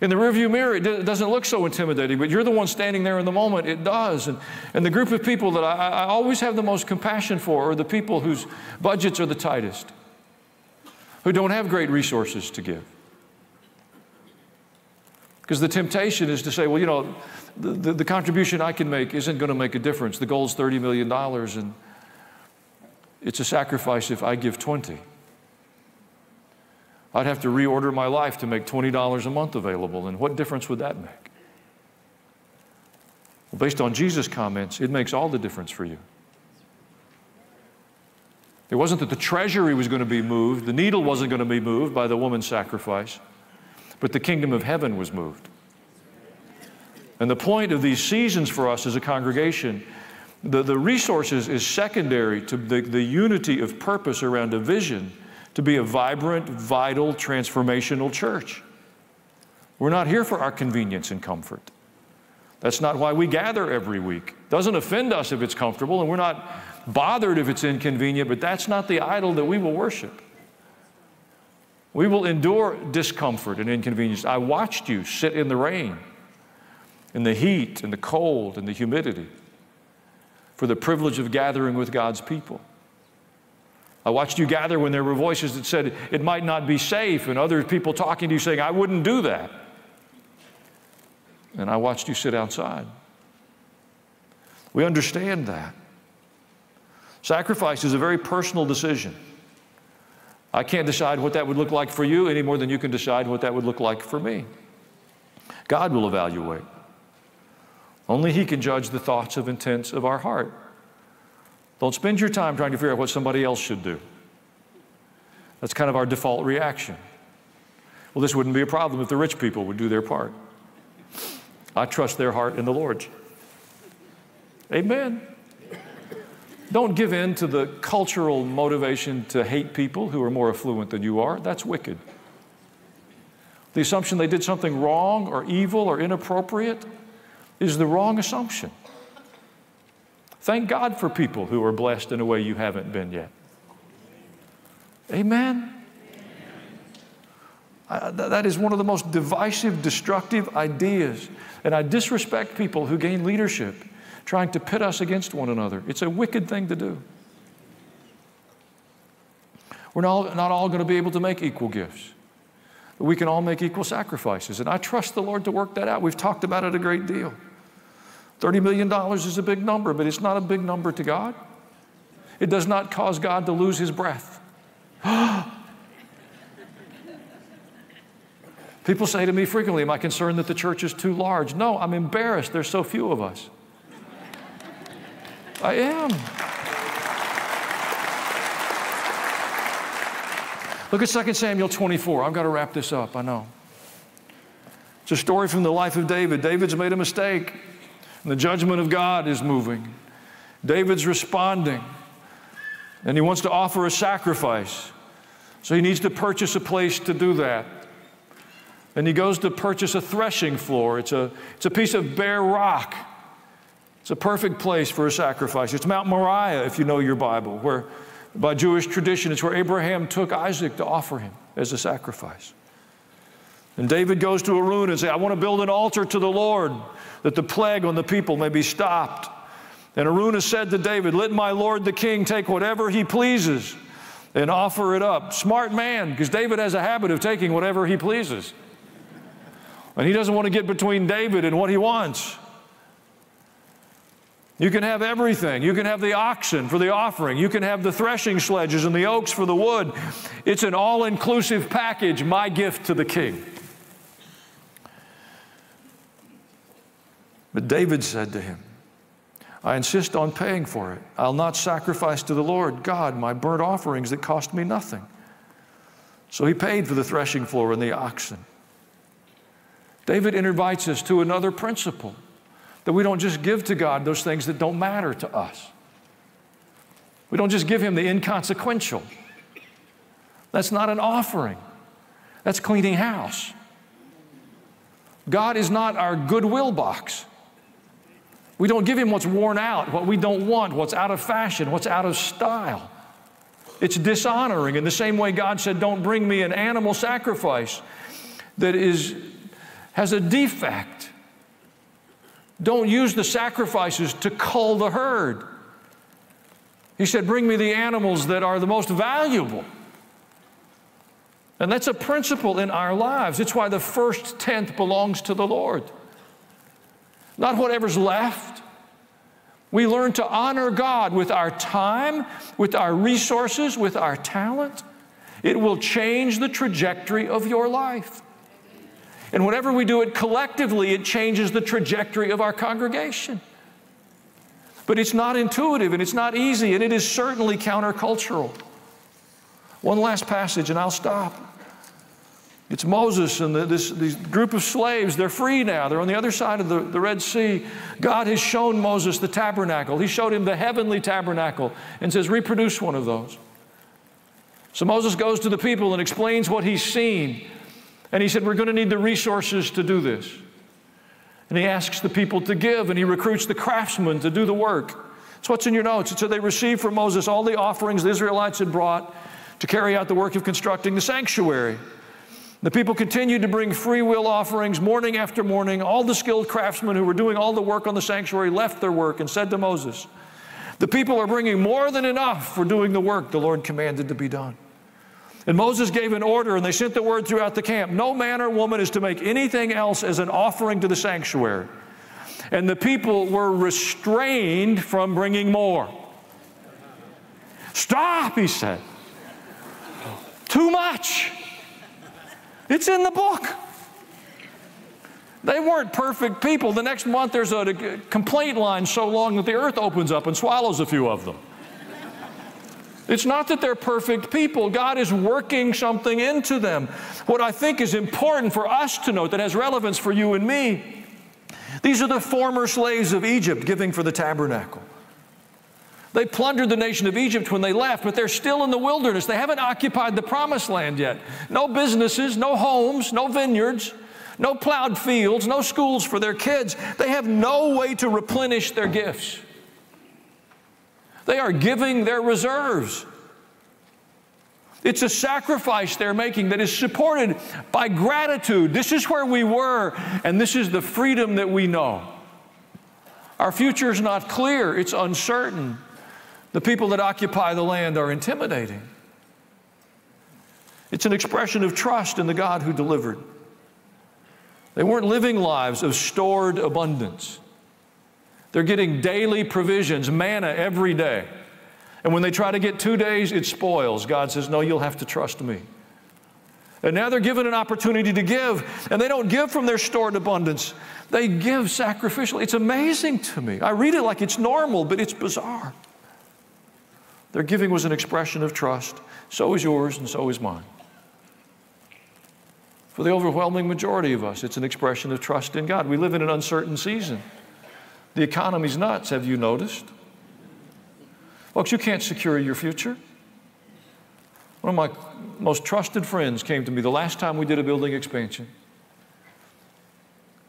In the rearview mirror, it doesn't look so intimidating, but you're the one standing there in the moment, it does. And the group of people that I always have the most compassion for are the people whose budgets are the tightest, who don't have great resources to give. Because the temptation is to say, well, you know, the contribution I can make isn't going to make a difference. The goal's $30 million, and it's a sacrifice if I give 20. I'd have to reorder my life to make $20 a month available, and what difference would that make? Well, based on Jesus' comments, it makes all the difference for you. It wasn't that the treasury was going to be moved, the needle wasn't going to be moved by the woman's sacrifice, but the kingdom of heaven was moved. And the point of these seasons for us as a congregation, the resources is secondary to the unity of purpose around a vision to be a vibrant, vital, transformational church. We're not here for our convenience and comfort. That's not why we gather every week. It doesn't offend us if it's comfortable, and we're not bothered if it's inconvenient, but that's not the idol that we will worship. We will endure discomfort and inconvenience. I watched you sit in the rain, in the heat, in the cold, in the humidity, for the privilege of gathering with God's people. I watched you gather when there were voices that said it might not be safe, and other people talking to you saying, I wouldn't do that. And I watched you sit outside. We understand that. Sacrifice is a very personal decision. I can't decide what that would look like for you any more than you can decide what that would look like for me. God will evaluate. Only He can judge the thoughts of intents of our heart. Don't spend your time trying to figure out what somebody else should do. That's kind of our default reaction. Well, this wouldn't be a problem if the rich people would do their part. I trust their heart in the Lord. Amen. Don't give in to the cultural motivation to hate people who are more affluent than you are. That's wicked. The assumption they did something wrong or evil or inappropriate is the wrong assumption. Thank God for people who are blessed in a way you haven't been yet. Amen? That is one of the most divisive, destructive ideas. And I disrespect people who gain leadership, trying to pit us against one another. It's a wicked thing to do. We're not all going to be able to make equal gifts. But we can all make equal sacrifices. And I trust the Lord to work that out. We've talked about it a great deal. $30 million is a big number, but it's not a big number to God. It does not cause God to lose his breath. People say to me frequently, am I concerned that the church is too large? No, I'm embarrassed. There's so few of us. I am. Look at 2 Samuel 24. I've got to wrap this up, I know. It's a story from the life of David. David's made a mistake, and the judgment of God is moving. David's responding, and he wants to offer a sacrifice. So he needs to purchase a place to do that. And he goes to purchase a threshing floor. It's a piece of bare rock. It's a perfect place for a sacrifice. It's Mount Moriah, if you know your Bible, where, by Jewish tradition, it's where Abraham took Isaac to offer him as a sacrifice. And David goes to Arun and says, I want to build an altar to the Lord, that the plague on the people may be stopped. And Arun has said to David, let my Lord the king take whatever he pleases and offer it up. Smart man, because David has a habit of taking whatever he pleases. And he doesn't want to get between David and what he wants. You can have everything. You can have the oxen for the offering. You can have the threshing sledges and the oaks for the wood. It's an all-inclusive package, my gift to the king. But David said to him, I insist on paying for it. I'll not sacrifice to the Lord God my burnt offerings that cost me nothing. So he paid for the threshing floor and the oxen. David invites us to another principle, that we don't just give to God those things that don't matter to us. We don't just give him the inconsequential. That's not an offering. That's cleaning house. God is not our goodwill box. We don't give him what's worn out, what we don't want, what's out of fashion, what's out of style. It's dishonoring. In the same way God said, don't bring me an animal sacrifice that has a defect. Don't use the sacrifices to cull the herd. He said, bring me the animals that are the most valuable. And that's a principle in our lives. It's why the first tenth belongs to the Lord. Not whatever's left. We learn to honor God with our time, with our resources, with our talent. It will change the trajectory of your life. And whenever we do it collectively, it changes the trajectory of our congregation. But it's not intuitive, and it's not easy, and it is certainly countercultural. One last passage, and I'll stop. It's Moses and this group of slaves. They're free now. They're on the other side of the Red Sea. God has shown Moses the tabernacle. He showed him the heavenly tabernacle and says, reproduce one of those. So Moses goes to the people and explains what he's seen. And he said, we're going to need the resources to do this. And he asks the people to give, and he recruits the craftsmen to do the work. It's what's in your notes. It said they received from Moses all the offerings the Israelites had brought to carry out the work of constructing the sanctuary. The people continued to bring free will offerings morning after morning. All the skilled craftsmen who were doing all the work on the sanctuary left their work and said to Moses, the people are bringing more than enough for doing the work the Lord commanded to be done. And Moses gave an order, and they sent the word throughout the camp, no man or woman is to make anything else as an offering to the sanctuary. And the people were restrained from bringing more. Stop, he said. Too much. It's in the book. They weren't perfect people. The next month there's a complaint line so long that the earth opens up and swallows a few of them. It's not that they're perfect people. God is working something into them. What I think is important for us to note that has relevance for you and me, these are the former slaves of Egypt giving for the tabernacle. They plundered the nation of Egypt when they left, but they're still in the wilderness. They haven't occupied the promised land yet. No businesses, no homes, no vineyards, no plowed fields, no schools for their kids. They have no way to replenish their gifts. They are giving their reserves. It's a sacrifice they're making that is supported by gratitude. This is where we were, and this is the freedom that we know. Our future is not clear. It's uncertain. The people that occupy the land are intimidating. It's an expression of trust in the God who delivered. They weren't living lives of stored abundance. They're getting daily provisions, manna every day. And when they try to get 2 days, it spoils. God says, no, you'll have to trust me. And now they're given an opportunity to give, and they don't give from their stored abundance. They give sacrificially. It's amazing to me. I read it like it's normal, but it's bizarre. Their giving was an expression of trust. So is yours, and so is mine. For the overwhelming majority of us, it's an expression of trust in God. We live in an uncertain season. The economy's nuts, have you noticed? Folks, you can't secure your future. One of my most trusted friends came to me the last time we did a building expansion.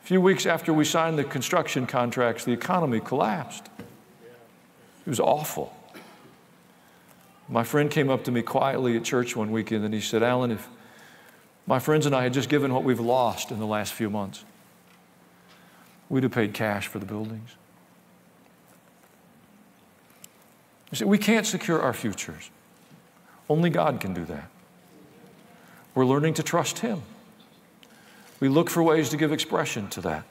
A few weeks after we signed the construction contracts, the economy collapsed. It was awful. My friend came up to me quietly at church one weekend and he said, Alan, if my friends and I had just given what we've lost in the last few months, we'd have paid cash for the buildings. You see, we can't secure our futures. Only God can do that. We're learning to trust Him. We look for ways to give expression to that.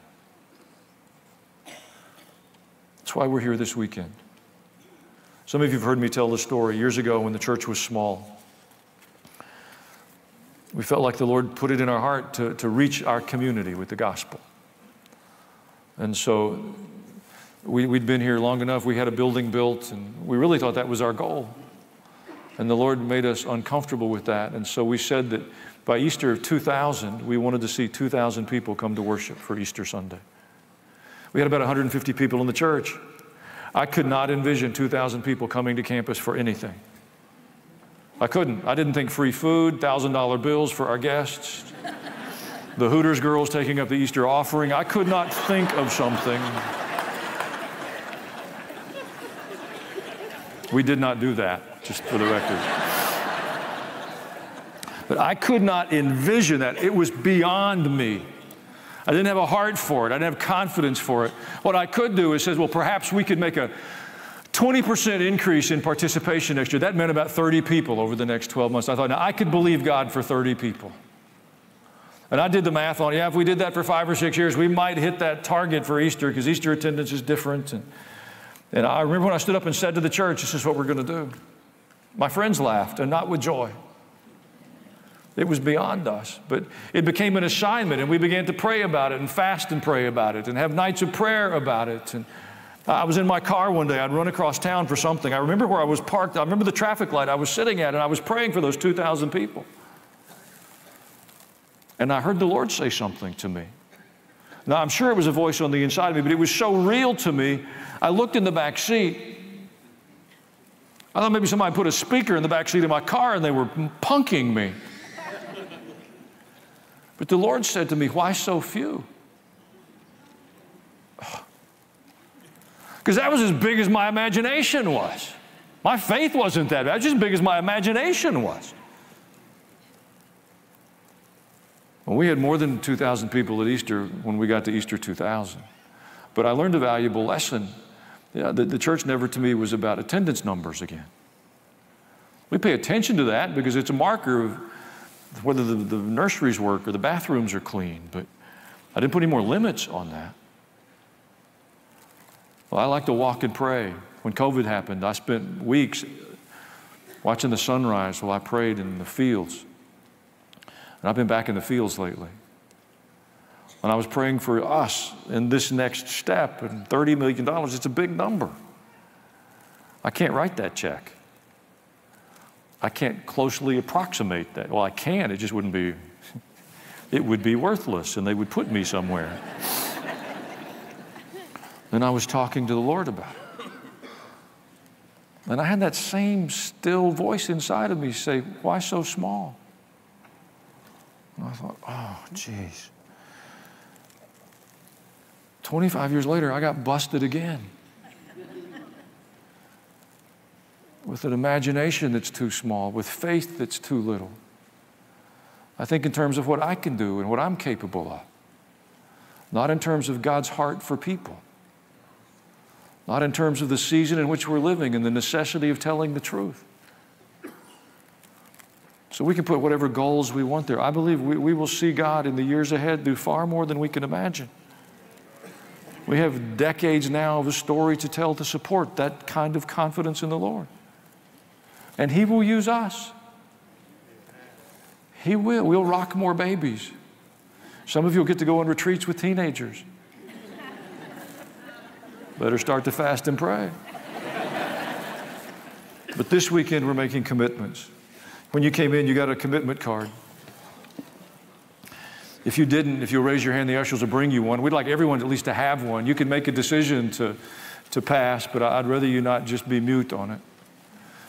That's why we're here this weekend. Some of you have heard me tell the story years ago when the church was small. We felt like the Lord put it in our heart to reach our community with the gospel. And so we'd been here long enough. We had a building built, and we really thought that was our goal. And the Lord made us uncomfortable with that. And so we said that by Easter of 2000, we wanted to see 2,000 people come to worship for Easter Sunday. We had about 150 people in the church. I could not envision 2,000 people coming to campus for anything. I couldn't. I didn't think free food, $1,000 bills for our guests, the Hooters girls taking up the Easter offering. I could not think of something. We did not do that, just for the record. But I could not envision that. It was beyond me. I didn't have a heart for it. I didn't have confidence for it. What I could do is say, well, perhaps we could make a 20% increase in participation next year. That meant about 30 people over the next 12 months. I thought, now, I could believe God for 30 people. And I did the math on, yeah, if we did that for 5 or 6 years, we might hit that target for Easter because Easter attendance is different. And I remember when I stood up and said to the church, this is what we're going to do. My friends laughed, and not with joy. It was beyond us, but it became an assignment, and we began to pray about it and fast and pray about it and have nights of prayer about it. And I was in my car one day. I'd run across town for something. I remember where I was parked. I remember the traffic light I was sitting at, and I was praying for those 2,000 people. And I heard the Lord say something to me. Now, I'm sure it was a voice on the inside of me, but it was so real to me. I looked in the back seat. I thought maybe somebody put a speaker in the back seat of my car and they were punking me. But the Lord said to me, why so few? Because that was as big as my imagination was. My faith wasn't that bad. It was just as big as my imagination was. Well, we had more than 2,000 people at Easter when we got to Easter 2000. But I learned a valuable lesson. The church never to me was about attendance numbers again. We pay attention to that because it's a marker of whether the nurseries work or the bathrooms are clean. But I didn't put any more limits on that. Well, I like to walk and pray. When COVID happened, I spent weeks watching the sunrise while I prayed in the fields. And I've been back in the fields lately. And I was praying for us in this next step, and $30 million, it's a big number. I can't write that check. I can't closely approximate that. Well, I can, it just wouldn't be, it would be worthless, and they would put me somewhere. And I was talking to the Lord about it. And I had that same still voice inside of me say, why so small? And I thought, oh, geez. 25 years later, I got busted again. with an imagination that's too small, with faith that's too little. I think in terms of what I can do and what I'm capable of, not in terms of God's heart for people, not in terms of the season in which we're living and the necessity of telling the truth. So we can put whatever goals we want there. I believe we will see God in the years ahead do far more than we can imagine. We have decades now of a story to tell to support that kind of confidence in the Lord. And He will use us. He will. We'll rock more babies. Some of you will get to go on retreats with teenagers. Better start to fast and pray. But this weekend we're making commitments. When you came in, you got a commitment card. If you didn't, if you'll raise your hand, the ushers will bring you one. We'd like everyone at least to have one. You can make a decision to pass, but I'd rather you not just be mute on it.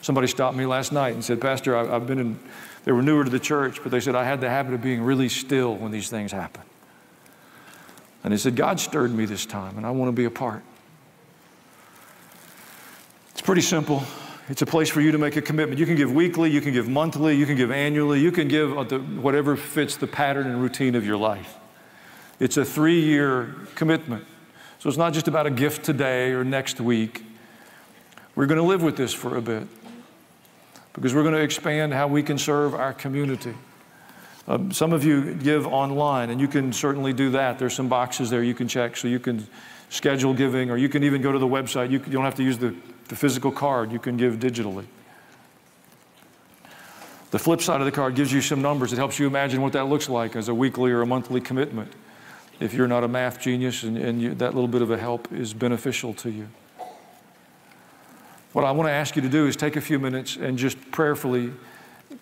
Somebody stopped me last night and said, Pastor, I've been in, they were newer to the church, but they said, I had the habit of being really still when these things happen. And they said, God stirred me this time, and I want to be a part. It's pretty simple. It's a place for you to make a commitment. You can give weekly, you can give monthly, you can give annually, you can give whatever fits the pattern and routine of your life. It's a three-year commitment. So it's not just about a gift today or next week. We're going to live with this for a bit because we're going to expand how we can serve our community. Some of you give online, and you can certainly do that. There's some boxes there you can check, so you can schedule giving, or you can even go to the website. You don't have to use the physical card. You can give digitally. The flip side of the card gives you some numbers. It helps you imagine what that looks like as a weekly or a monthly commitment. If you're not a math genius, and that little bit of a help is beneficial to you. What I want to ask you to do is take a few minutes and just prayerfully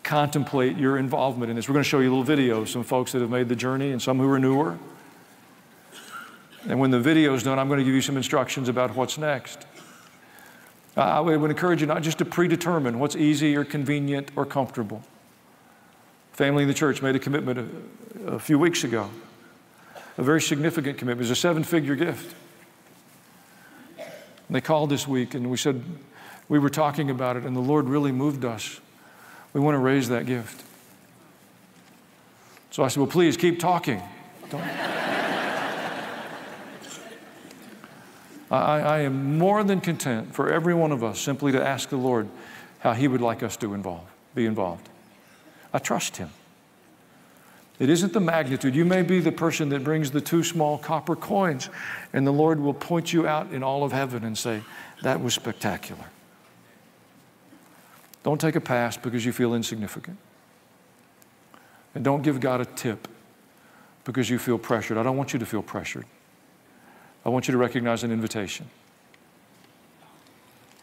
contemplate your involvement in this. We're going to show you a little video of some folks that have made the journey and some who are newer. And when the video is done, I'm going to give you some instructions about what's next. I would encourage you not just to predetermine what's easy or convenient or comfortable. Family in the church made a commitment a few weeks ago, a very significant commitment. It was a seven-figure gift. And they called this week, and we said, we were talking about it, and the Lord really moved us. We want to raise that gift. So I said, well, please keep talking. I am more than content for every one of us simply to ask the Lord how He would like us to be involved. I trust Him. It isn't the magnitude. You may be the person that brings the two small copper coins, and the Lord will point you out in all of heaven and say, that was spectacular. Don't take a pass because you feel insignificant. And don't give God a tip because you feel pressured. I don't want you to feel pressured. I want you to recognize an invitation.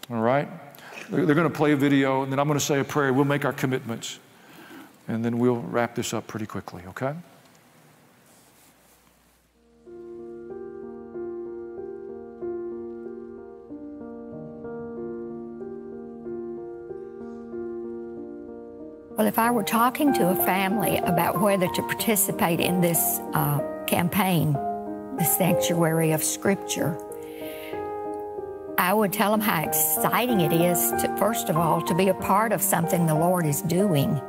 All right? They're going to play a video, and then I'm going to say a prayer. We'll make our commitments, and then we'll wrap this up pretty quickly, okay? Well, if I were talking to a family about whether to participate in this campaign, the Sanctuary of Scripture, I would tell them how exciting it is, first of all, to be a part of something the Lord is doing.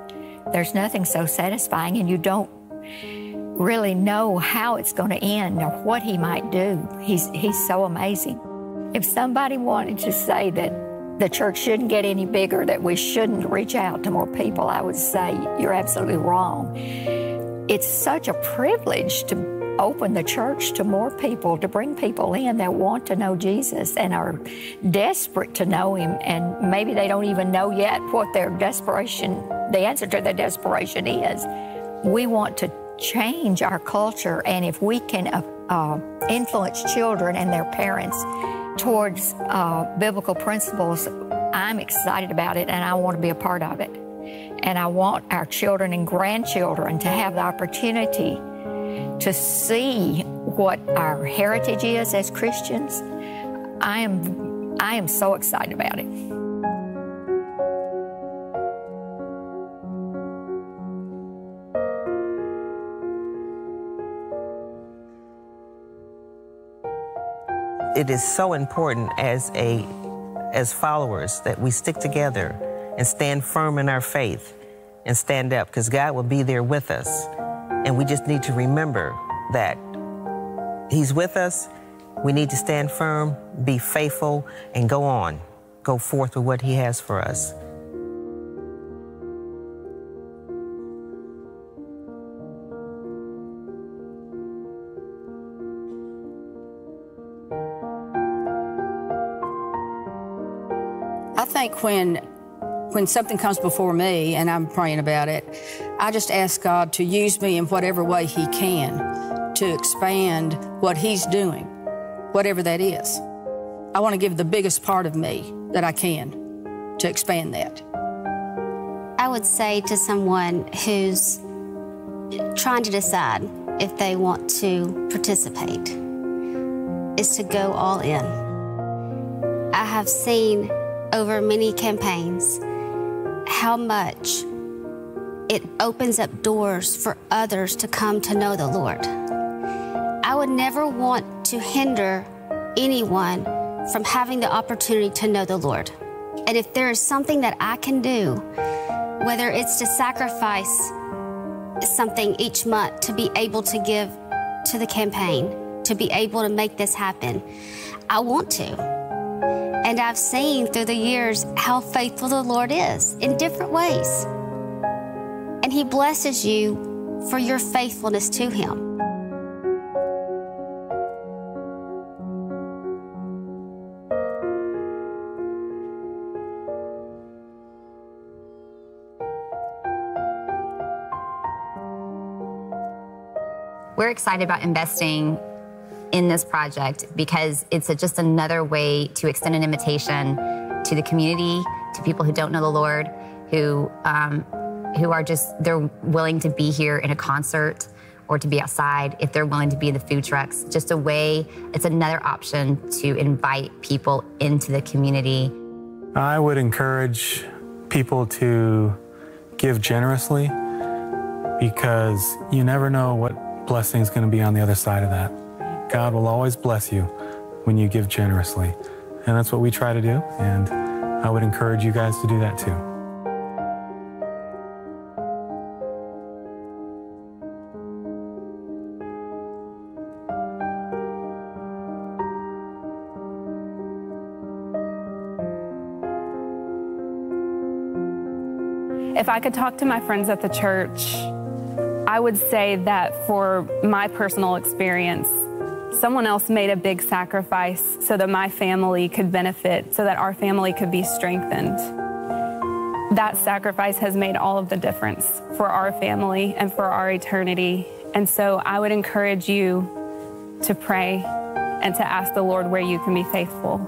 There's nothing so satisfying, and you don't really know how it's going to end or what He might do. He's so amazing. If somebody wanted to say that the church shouldn't get any bigger, that we shouldn't reach out to more people, I would say you're absolutely wrong. It's such a privilege to open the church to more people, to bring people in that want to know Jesus and are desperate to know Him, and maybe they don't even know yet what their desperation, the answer to their desperation is. We want to change our culture, and if we can influence children and their parents towards biblical principles, I'm excited about it, and I want to be a part of it. And I want our children and grandchildren to have the opportunity to see what our heritage is as Christians. I am so excited about it. It is so important as a as followers, that we stick together and stand firm in our faith and stand up, because God will be there with us. And we just need to remember that He's with us. We need to stand firm, be faithful, and go on. Go forth with what He has for us. I think when something comes before me and I'm praying about it, I just ask God to use me in whatever way He can to expand what He's doing, whatever that is. I want to give the biggest part of me that I can to expand that. I would say to someone who's trying to decide if they want to participate is to go all in. I have seen over many campaigns how much it opens up doors for others to come to know the Lord. I would never want to hinder anyone from having the opportunity to know the Lord. And if there is something that I can do, whether it's to sacrifice something each month to be able to give to the campaign, to be able to make this happen, I want to. And I've seen through the years how faithful the Lord is in different ways. And He blesses you for your faithfulness to Him. We're excited about investing in this project because it's just another way to extend an invitation to the community, to people who don't know the Lord, who are just, they're willing to be here in a concert or to be outside, if they're willing to be in the food trucks. Just a way, it's another option to invite people into the community. I would encourage people to give generously because you never know what blessing is going to be on the other side of that. God will always bless you when you give generously. And that's what we try to do, and I would encourage you guys to do that too. If I could talk to my friends at the church, I would say that for my personal experience, someone else made a big sacrifice so that my family could benefit, so that our family could be strengthened. That sacrifice has made all of the difference for our family and for our eternity. And so I would encourage you to pray and to ask the Lord where you can be faithful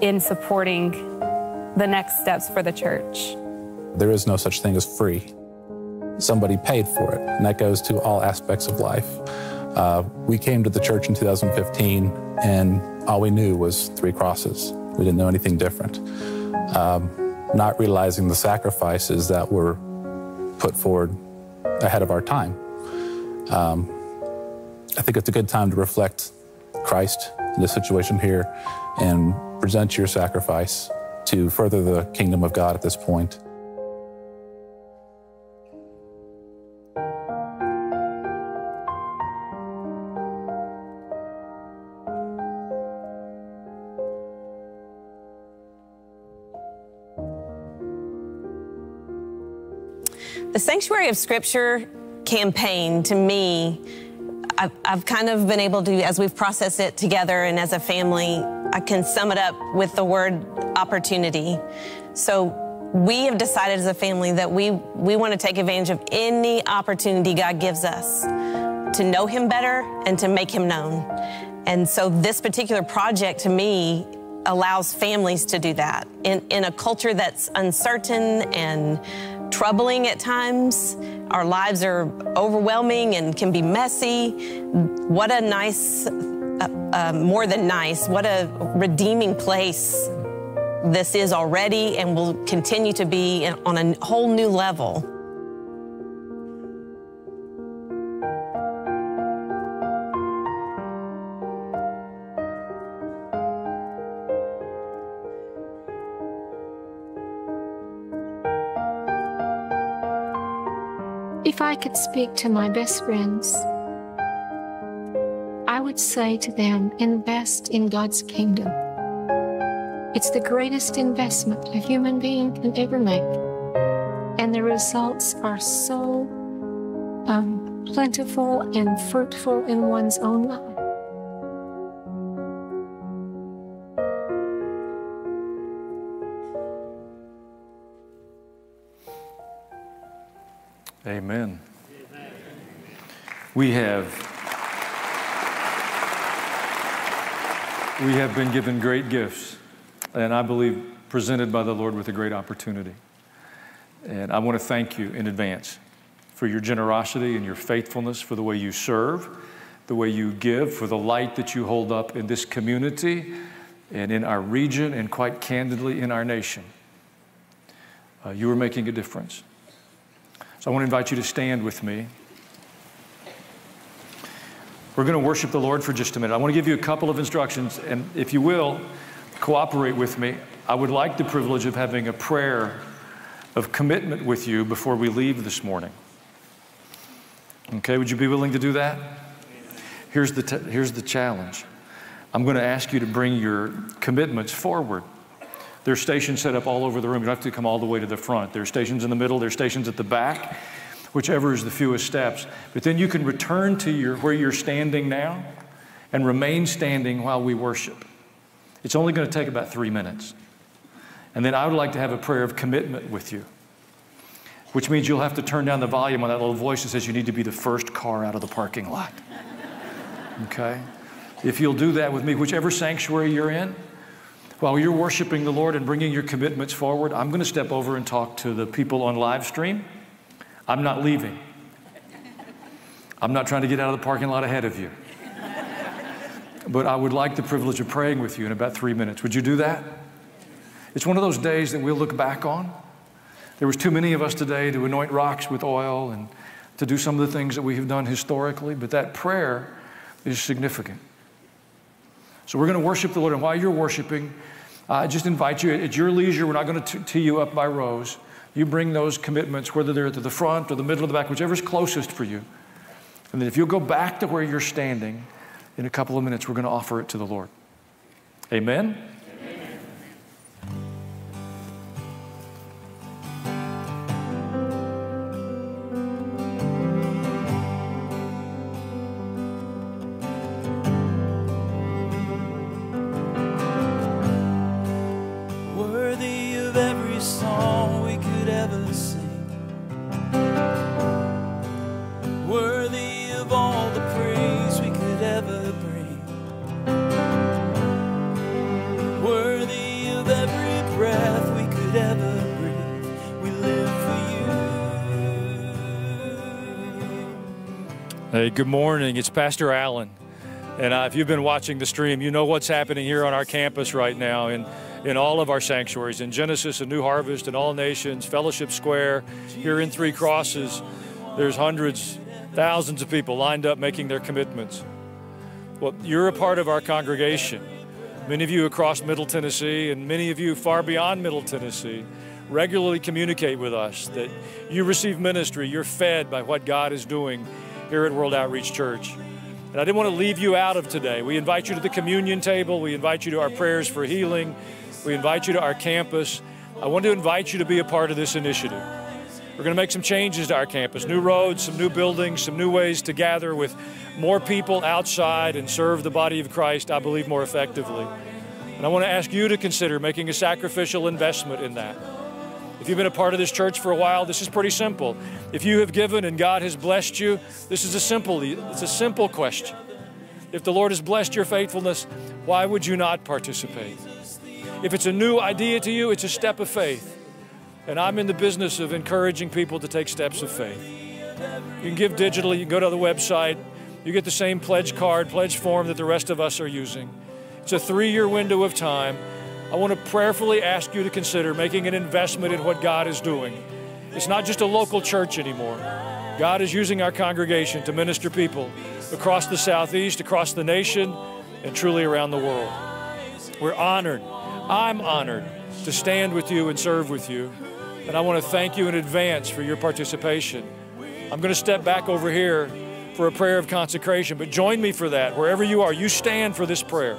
in supporting the next steps for the church. There is no such thing as free. Somebody paid for it, and that goes to all aspects of life. We came to the church in 2015, and all we knew was Three Crosses. We didn't know anything different. Not realizing the sacrifices that were put forward ahead of our time. I think it's a good time to reflect Christ in this situation here and present your sacrifice to further the kingdom of God at this point. The Sanctuary of Scripture campaign, to me, I've kind of been able to, as we've processed it together and as a family, I can sum it up with the word opportunity. So we have decided as a family that we want to take advantage of any opportunity God gives us to know Him better and to make Him known. And so this particular project, to me, allows families to do that in a culture that's uncertain and troubling at times. Our lives are overwhelming and can be messy. What a nice, more than nice, what a redeeming place this is already and will continue to be on a whole new level. If I could speak to my best friends, I would say to them, invest in God's kingdom. It's the greatest investment a human being can ever make. And the results are so plentiful and fruitful in one's own life. Amen. We have been given great gifts, and I believe presented by the Lord with a great opportunity. And I want to thank you in advance for your generosity and your faithfulness, for the way you serve, the way you give, for the light that you hold up in this community and in our region and quite candidly in our nation. You are making a difference. So I want to invite you to stand with me. We're going to worship the Lord for just a minute. I want to give you a couple of instructions, and if you will, cooperate with me. I would like the privilege of having a prayer of commitment with you before we leave this morning. Okay, would you be willing to do that? Here's the challenge. I'm going to ask you to bring your commitments forward. There's stations set up all over the room. You don't have to come all the way to the front. There's stations in the middle. There's stations at the back, whichever is the fewest steps. But then you can return to where you're standing now and remain standing while we worship. It's only going to take about 3 minutes. And then I would like to have a prayer of commitment with you, which means you'll have to turn down the volume on that little voice that says you need to be the first car out of the parking lot. Okay? If you'll do that with me, whichever sanctuary you're in, while you're worshiping the Lord and bringing your commitments forward, I'm going to step over and talk to the people on live stream. I'm not leaving. I'm not trying to get out of the parking lot ahead of you. But I would like the privilege of praying with you in about 3 minutes. Would you do that? It's one of those days that we'll look back on. There was too many of us today to anoint rocks with oil and to do some of the things that we have done historically, but that prayer is significant. So we're going to worship the Lord, and while you're worshiping, I just invite you, at your leisure, we're not going to tee you up by rows. You bring those commitments, whether they're at the front or the middle or the back, whichever's closest for you. And then if you'll go back to where you're standing, in a couple of minutes, we're going to offer it to the Lord. Amen? Hey, good morning. It's Pastor Allen, and if you've been watching the stream, you know what's happening here on our campus right now in all of our sanctuaries, in Genesis, in New Harvest, in All Nations, Fellowship Square, here in Three Crosses. There's hundreds, thousands of people lined up making their commitments. Well, you're a part of our congregation. Many of you across Middle Tennessee, and many of you far beyond Middle Tennessee, regularly communicate with us that you receive ministry, you're fed by what God is doing here at World Outreach Church. And I didn't want to leave you out of today. We invite you to the communion table. We invite you to our prayers for healing. We invite you to our campus. I want to invite you to be a part of this initiative. We're going to make some changes to our campus, new roads, some new buildings, some new ways to gather with more people outside and serve the body of Christ, I believe, more effectively. And I want to ask you to consider making a sacrificial investment in that. If you've been a part of this church for a while, this is pretty simple. If you have given and God has blessed you, this is a simple question. If the Lord has blessed your faithfulness, why would you not participate? If it's a new idea to you, it's a step of faith. And I'm in the business of encouraging people to take steps of faith. You can give digitally, you can go to the website, you get the same pledge card, pledge form that the rest of us are using. It's a 3-year window of time. I want to prayerfully ask you to consider making an investment in what God is doing. It's not just a local church anymore. God is using our congregation to minister people across the Southeast, across the nation, and truly around the world. We're honored. I'm honored to stand with you and serve with you. And I want to thank you in advance for your participation. I'm going to step back over here for a prayer of consecration, but join me for that. Wherever you are, you stand for this prayer.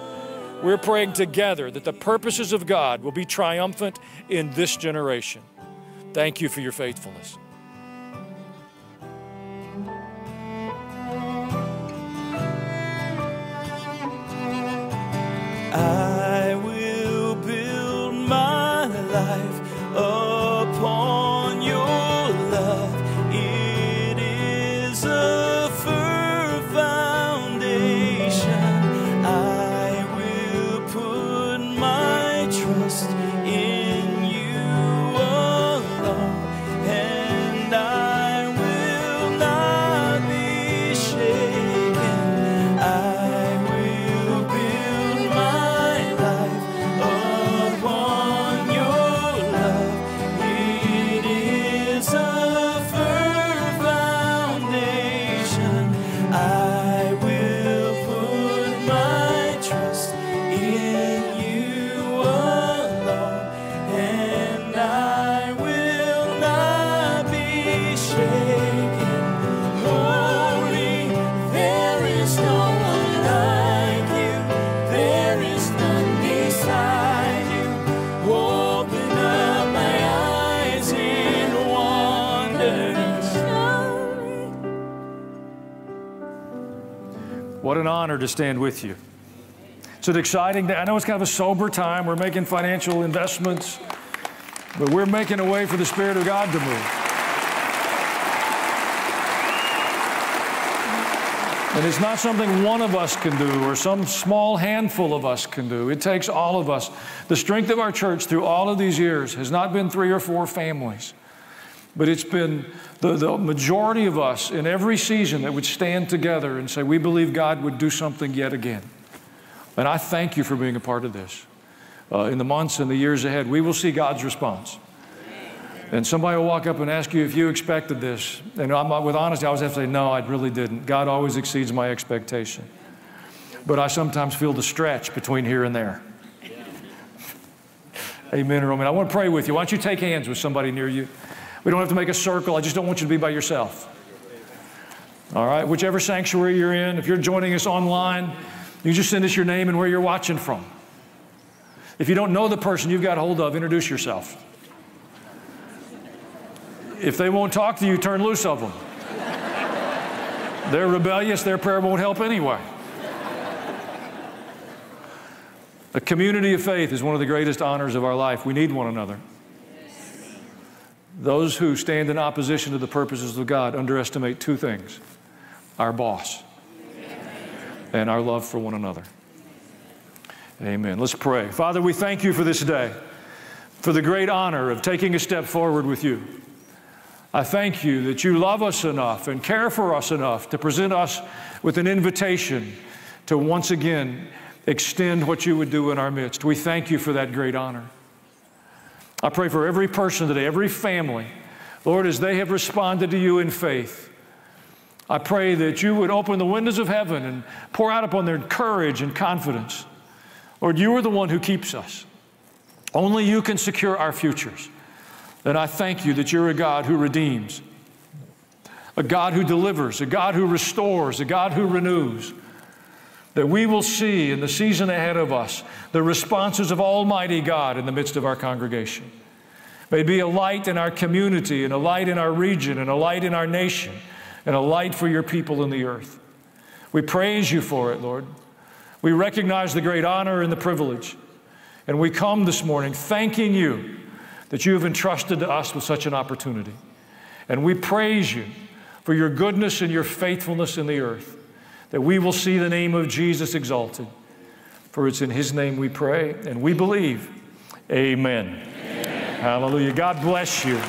We're praying together that the purposes of God will be triumphant in this generation. Thank you for your faithfulness. I will build my life upon your love. It is a firm foundation. I will put my trust in you alone, and I will not be shaken. What an honor to stand with you. It's an exciting day. I know it's kind of a sober time. We're making financial investments, but we're making a way for the Spirit of God to move. And it's not something one of us can do or some small handful of us can do. It takes all of us. The strength of our church through all of these years has not been 3 or 4 families, but it's been the majority of us in every season that would stand together and say, we believe God would do something yet again. And I thank you for being a part of this. In the months and the years ahead, we will see God's response. And somebody will walk up and ask you if you expected this. And with honesty, I always have to say, no, I really didn't. God always exceeds my expectation. But I sometimes feel the stretch between here and there. Amen, Roman. I want to pray with you. Why don't you take hands with somebody near you? We don't have to make a circle. I just don't want you to be by yourself. All right, whichever sanctuary you're in, if you're joining us online, you just send us your name and where you're watching from. If you don't know the person you've got hold of, introduce yourself. If they won't talk to you, turn loose of them. They're rebellious, their prayer won't help anyway. A community of faith is one of the greatest honors of our life. We need one another. Those who stand in opposition to the purposes of God underestimate 2 things: our boss and our love for one another. Amen. Let's pray. Father, we thank you for this day, for the great honor of taking a step forward with you. I thank you that you love us enough and care for us enough to present us with an invitation to once again extend what you would do in our midst. We thank you for that great honor. I pray for every person today, every family, Lord, as they have responded to you in faith. I pray that you would open the windows of heaven and pour out upon their courage and confidence. Lord, you are the one who keeps us. Only you can secure our futures. And I thank you that you're a God who redeems, a God who delivers, a God who restores, a God who renews, that we will see in the season ahead of us the responses of Almighty God in the midst of our congregation. May it be a light in our community and a light in our region and a light in our nation and a light for your people in the earth. We praise you for it, Lord. We recognize the great honor and the privilege. And we come this morning thanking you that you have entrusted to us with such an opportunity. And we praise you for your goodness and your faithfulness in the earth, that we will see the name of Jesus exalted. For it's in his name we pray and we believe. Amen. Amen. Hallelujah. God bless you.